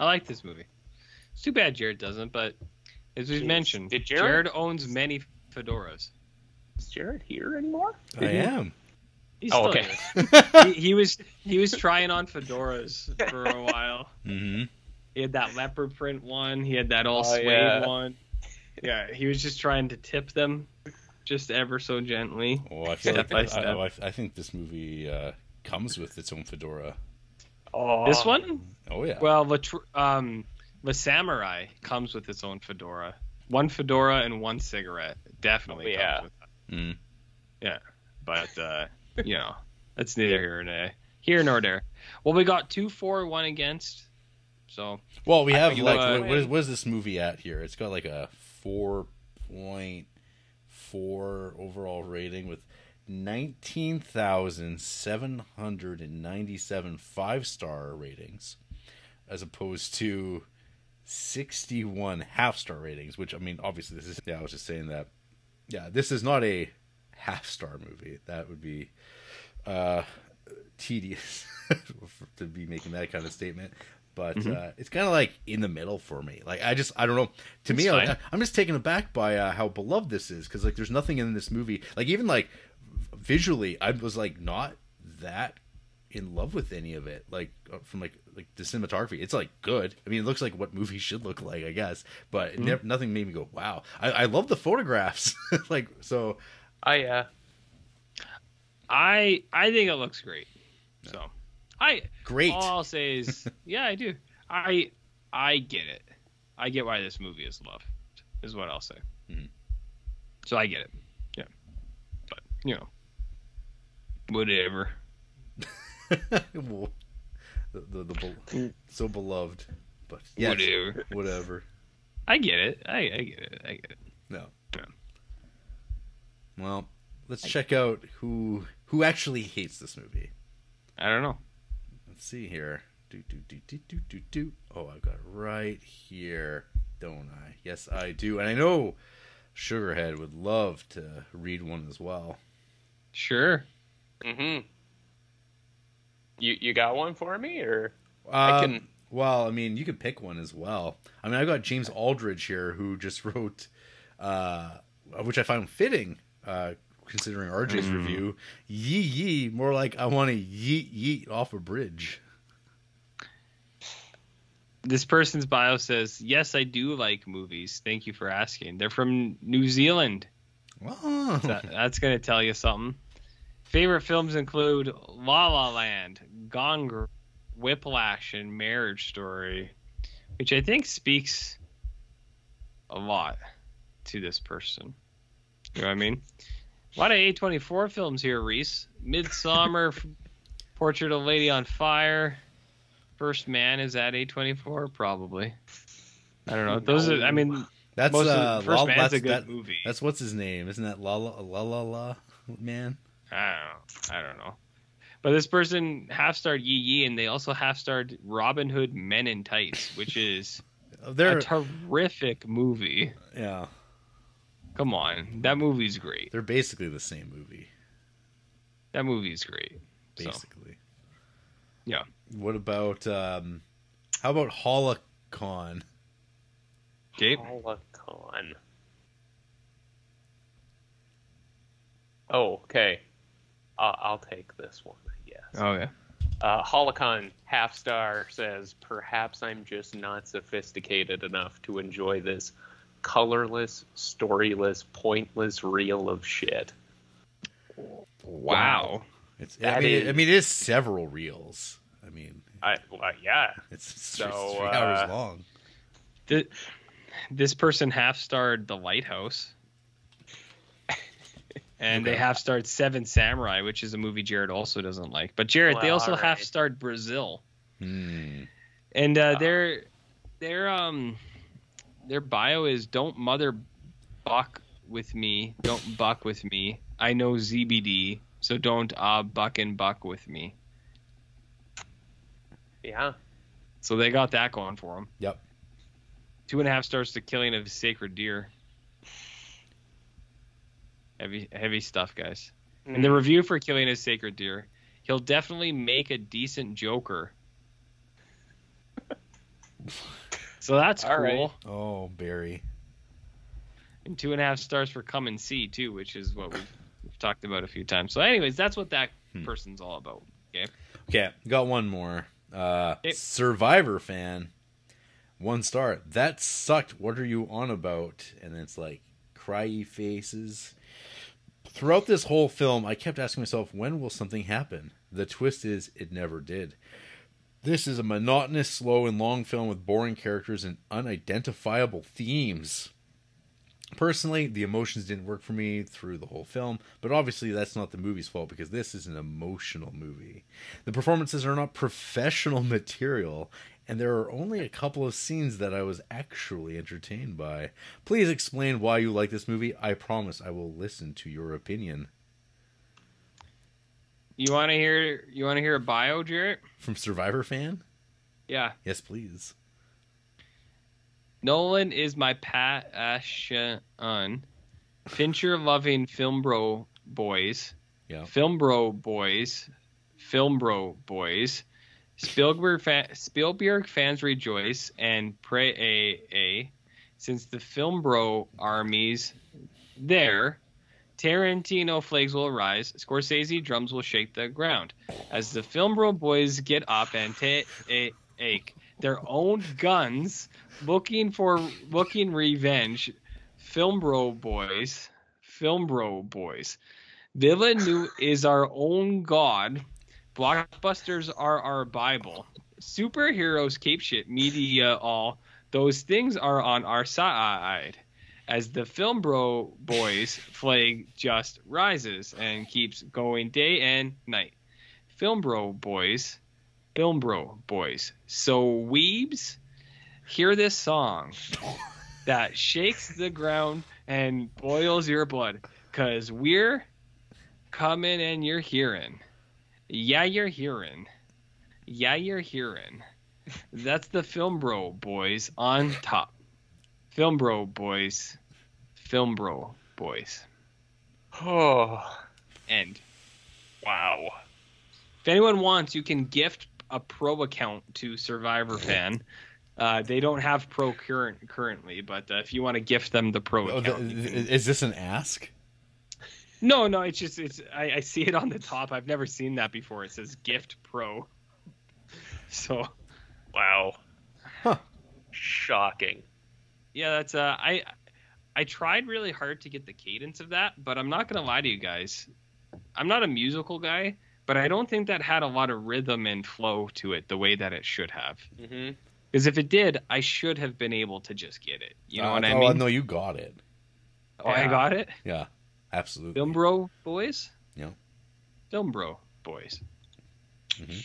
I like this movie. It's too bad Jared doesn't, but as we mentioned, Jared owns many fedoras. Is Jared here anymore? I am. He's still okay. he was trying on fedoras for a while. Mm-hmm. He had that leopard print one. He had that all suede one. Yeah, he was just trying to tip them, just ever so gently, step by step. I think this movie comes with its own fedora. Oh. This one? Oh, yeah. Well, the Samurai comes with its own fedora. One fedora and one cigarette. It definitely comes with that. Mm. Yeah. But, you know, that's neither here nor there. Well, we got 2 for, 1 against. So. Well, we have, like, what is this movie at here? It's got, like, a 4.4 overall rating with 19,797 5-star ratings, as opposed to 61 half-star ratings, which, I mean, obviously this is, I was just saying that, this is not a half-star movie. That would be tedious to be making that kind of statement, but it's kind of like in the middle for me. Like, I don't know. To me, I'm just taken aback by how beloved this is, because, like, there's nothing in this movie, like, even, like, visually, I was, like, not that in love with any of it. Like, from, like the cinematography, it's, like, good. I mean, it looks like what movies should look like, I guess. But it nothing made me go, wow. I love the photographs. Like, so. I think it looks great. No. So, great. All I'll say is, yeah, I do. I get it. I get why this movie is loved, is what I'll say. Mm. So I get it. Yeah. But, you know. Whatever. So beloved, but yes, whatever. I get it. I get it. No. Well, let's check out who actually hates this movie. I don't know. Let's see here. Do. Oh, I've got it right here, don't I? Yes, I do. And I know Sugarhead would love to read one as well. Sure. Mm-hmm. You got one for me, or I can? Well, I mean, you could pick one as well. I mean, I've got James Aldridge here, who just wrote, which I find fitting, considering RJ's review. Yi Yi, more like I want to yeet off a bridge. This person's bio says, "Yes, I do like movies. Thank you for asking." They're from New Zealand. Wow, that's gonna tell you something. Favorite films include La La Land, Gone Girl, Whiplash, and Marriage Story, which I think speaks a lot to this person. You know what I mean? A lot of A24 films here, Reese. Midsommar, Portrait of a Lady on Fire, First Man is at A24, probably. I don't know. Those are, I mean, that's First Man's a good movie. That's what's his name, isn't that La La Man? I don't know. But this person half-starred Yi Yi, and they also half-starred Robin Hood Men in Tights, which is a terrific movie. Yeah. Come on. That movie's great. They're basically the same movie. That movie's great. Basically. So. Yeah. What about, how about Holocon? Gabe? Holocon. Oh, okay. I'll take this one, I guess. Oh, yeah. Holocon Half-Star says, "Perhaps I'm just not sophisticated enough to enjoy this colorless, storyless, pointless reel of shit." Wow. I mean, it is several reels. I mean... yeah. It's just 3 hours long. This person half-starred The Lighthouse. And they half-starred Seven Samurai, which is a movie Jared also doesn't like. But Jared, they also half-starred Brazil. And their bio is, "Don't mother buck with me. Don't buck with me. I know ZBD, so don't buck and buck with me." Yeah. So they got that going for them. Yep. 2.5 stars to Killing of a Sacred Deer. Heavy stuff, guys. Mm. And the review for Killing of a Sacred Deer: "He'll definitely make a decent Joker." So that's all cool. Right. Oh, Barry. And 2.5 stars for Come and See, too, which is what we've talked about a few times. So anyways, that's what that person's all about. Okay. Okay. Got one more. Survivor fan. 1 star. "That sucked. What are you on about?" And it's like cryy faces. "Throughout this whole film, I kept asking myself, when will something happen? The twist is it never did. This is a monotonous, slow, and long film with boring characters and unidentifiable themes. Personally, the emotions didn't work for me through the whole film, but obviously that's not the movie's fault because this is an emotional movie. The performances are not professional material, and there are only a couple of scenes that I was actually entertained by. Please explain why you like this movie. I promise I will listen to your opinion." You want to hear a bio, Jarrett? From Survivor fan? Yeah. Yes, please. "Nolan is my passion. Fincher-loving film bro boys. Yeah. Film bro boys. Film bro boys. Spielberg fans rejoice and pray since the film bro armies there. Tarantino flags will arise. Scorsese drums will shake the ground. As the film bro boys get up and take their own guns, looking revenge. Film bro boys. Villeneuve is our own god. Blockbusters are our Bible. Superheroes, cape shit, media, all those things are on our side. As the film bro boys flag just rises and keeps going day and night. Film bro boys. So weebs, hear this song that shakes the ground and boils your blood. 'Cause we're coming and you're hearing. Yeah, you're hearing. Yeah, you're hearing. That's the film bro boys on top. Film bro boys. Oh, and wow. If anyone wants, you can gift a pro account to Survivor fan. They don't have pro currently, but if you want to gift them the pro account, is this an ask? No, it's just I see it on the top. I've never seen that before. It says gift pro. So, wow, huh? Shocking. Yeah, that's I tried really hard to get the cadence of that, but I'm not gonna lie to you guys. I'm not a musical guy, but I don't think that had a lot of rhythm and flow to it the way that it should have. Because if it did, I should have been able to just get it. You know what I mean? Oh no, you got it. Oh, yeah. I got it. Yeah, absolutely. Film bro boys. Yeah. Film bro boys. Mm-hmm.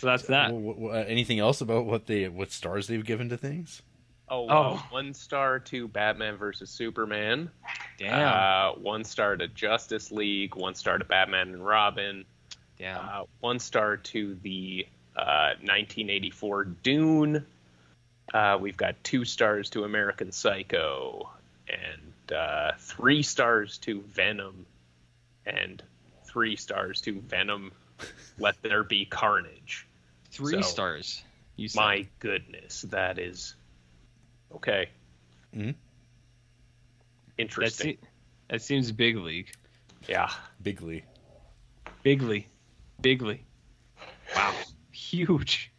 So that's that. Well, anything else about what stars they've given to things? Oh, wow. 1 star to Batman vs. Superman. Damn. 1 star to Justice League. 1 star to Batman and Robin. Damn. 1 star to the 1984 Dune. We've got 2 stars to American Psycho. And 3 stars to Venom. And 3 stars to Venom, Let There Be Carnage. 3 stars, you said. My goodness, that is... Okay. Mm-hmm. Interesting. That seems big league. Yeah. Bigly. Wow. Huge.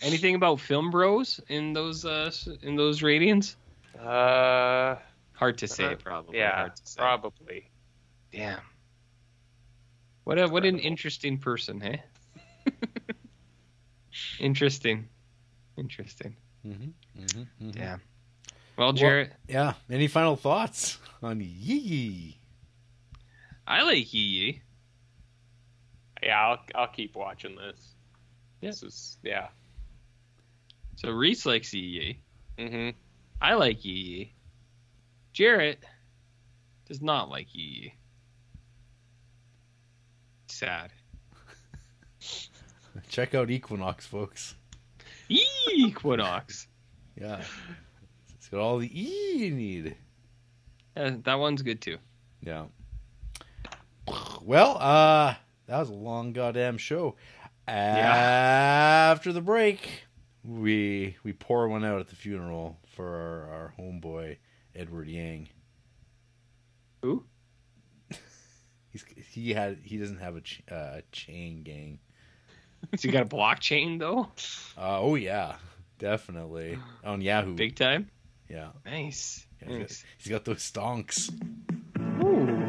Anything about film bros in those ratings? Hard to say, probably. Yeah, hard to say. Probably. Damn. What an interesting person, hey? Interesting. Mm-hmm. Yeah. Well, Jarrett. Yeah. Any final thoughts on Yi Yi? I like Yi Yi. Yeah, I'll keep watching this. Yeah. This is So Reese likes Yi Yi. Mm-hmm. I like Yi Yi. Jarrett does not like Yi Yi. Sad. Check out Equinox, folks. Equinox. Yeah. It's got all the E you need. Yeah, that one's good too. Yeah. Well, that was a long goddamn show. Yeah. After the break, we pour one out at the funeral for our homeboy Edward Yang. Who? He doesn't have a chain gang. So you got a blockchain though? Oh yeah, definitely on Yahoo. Big time. Yeah. Nice. He's got those stonks. Ooh.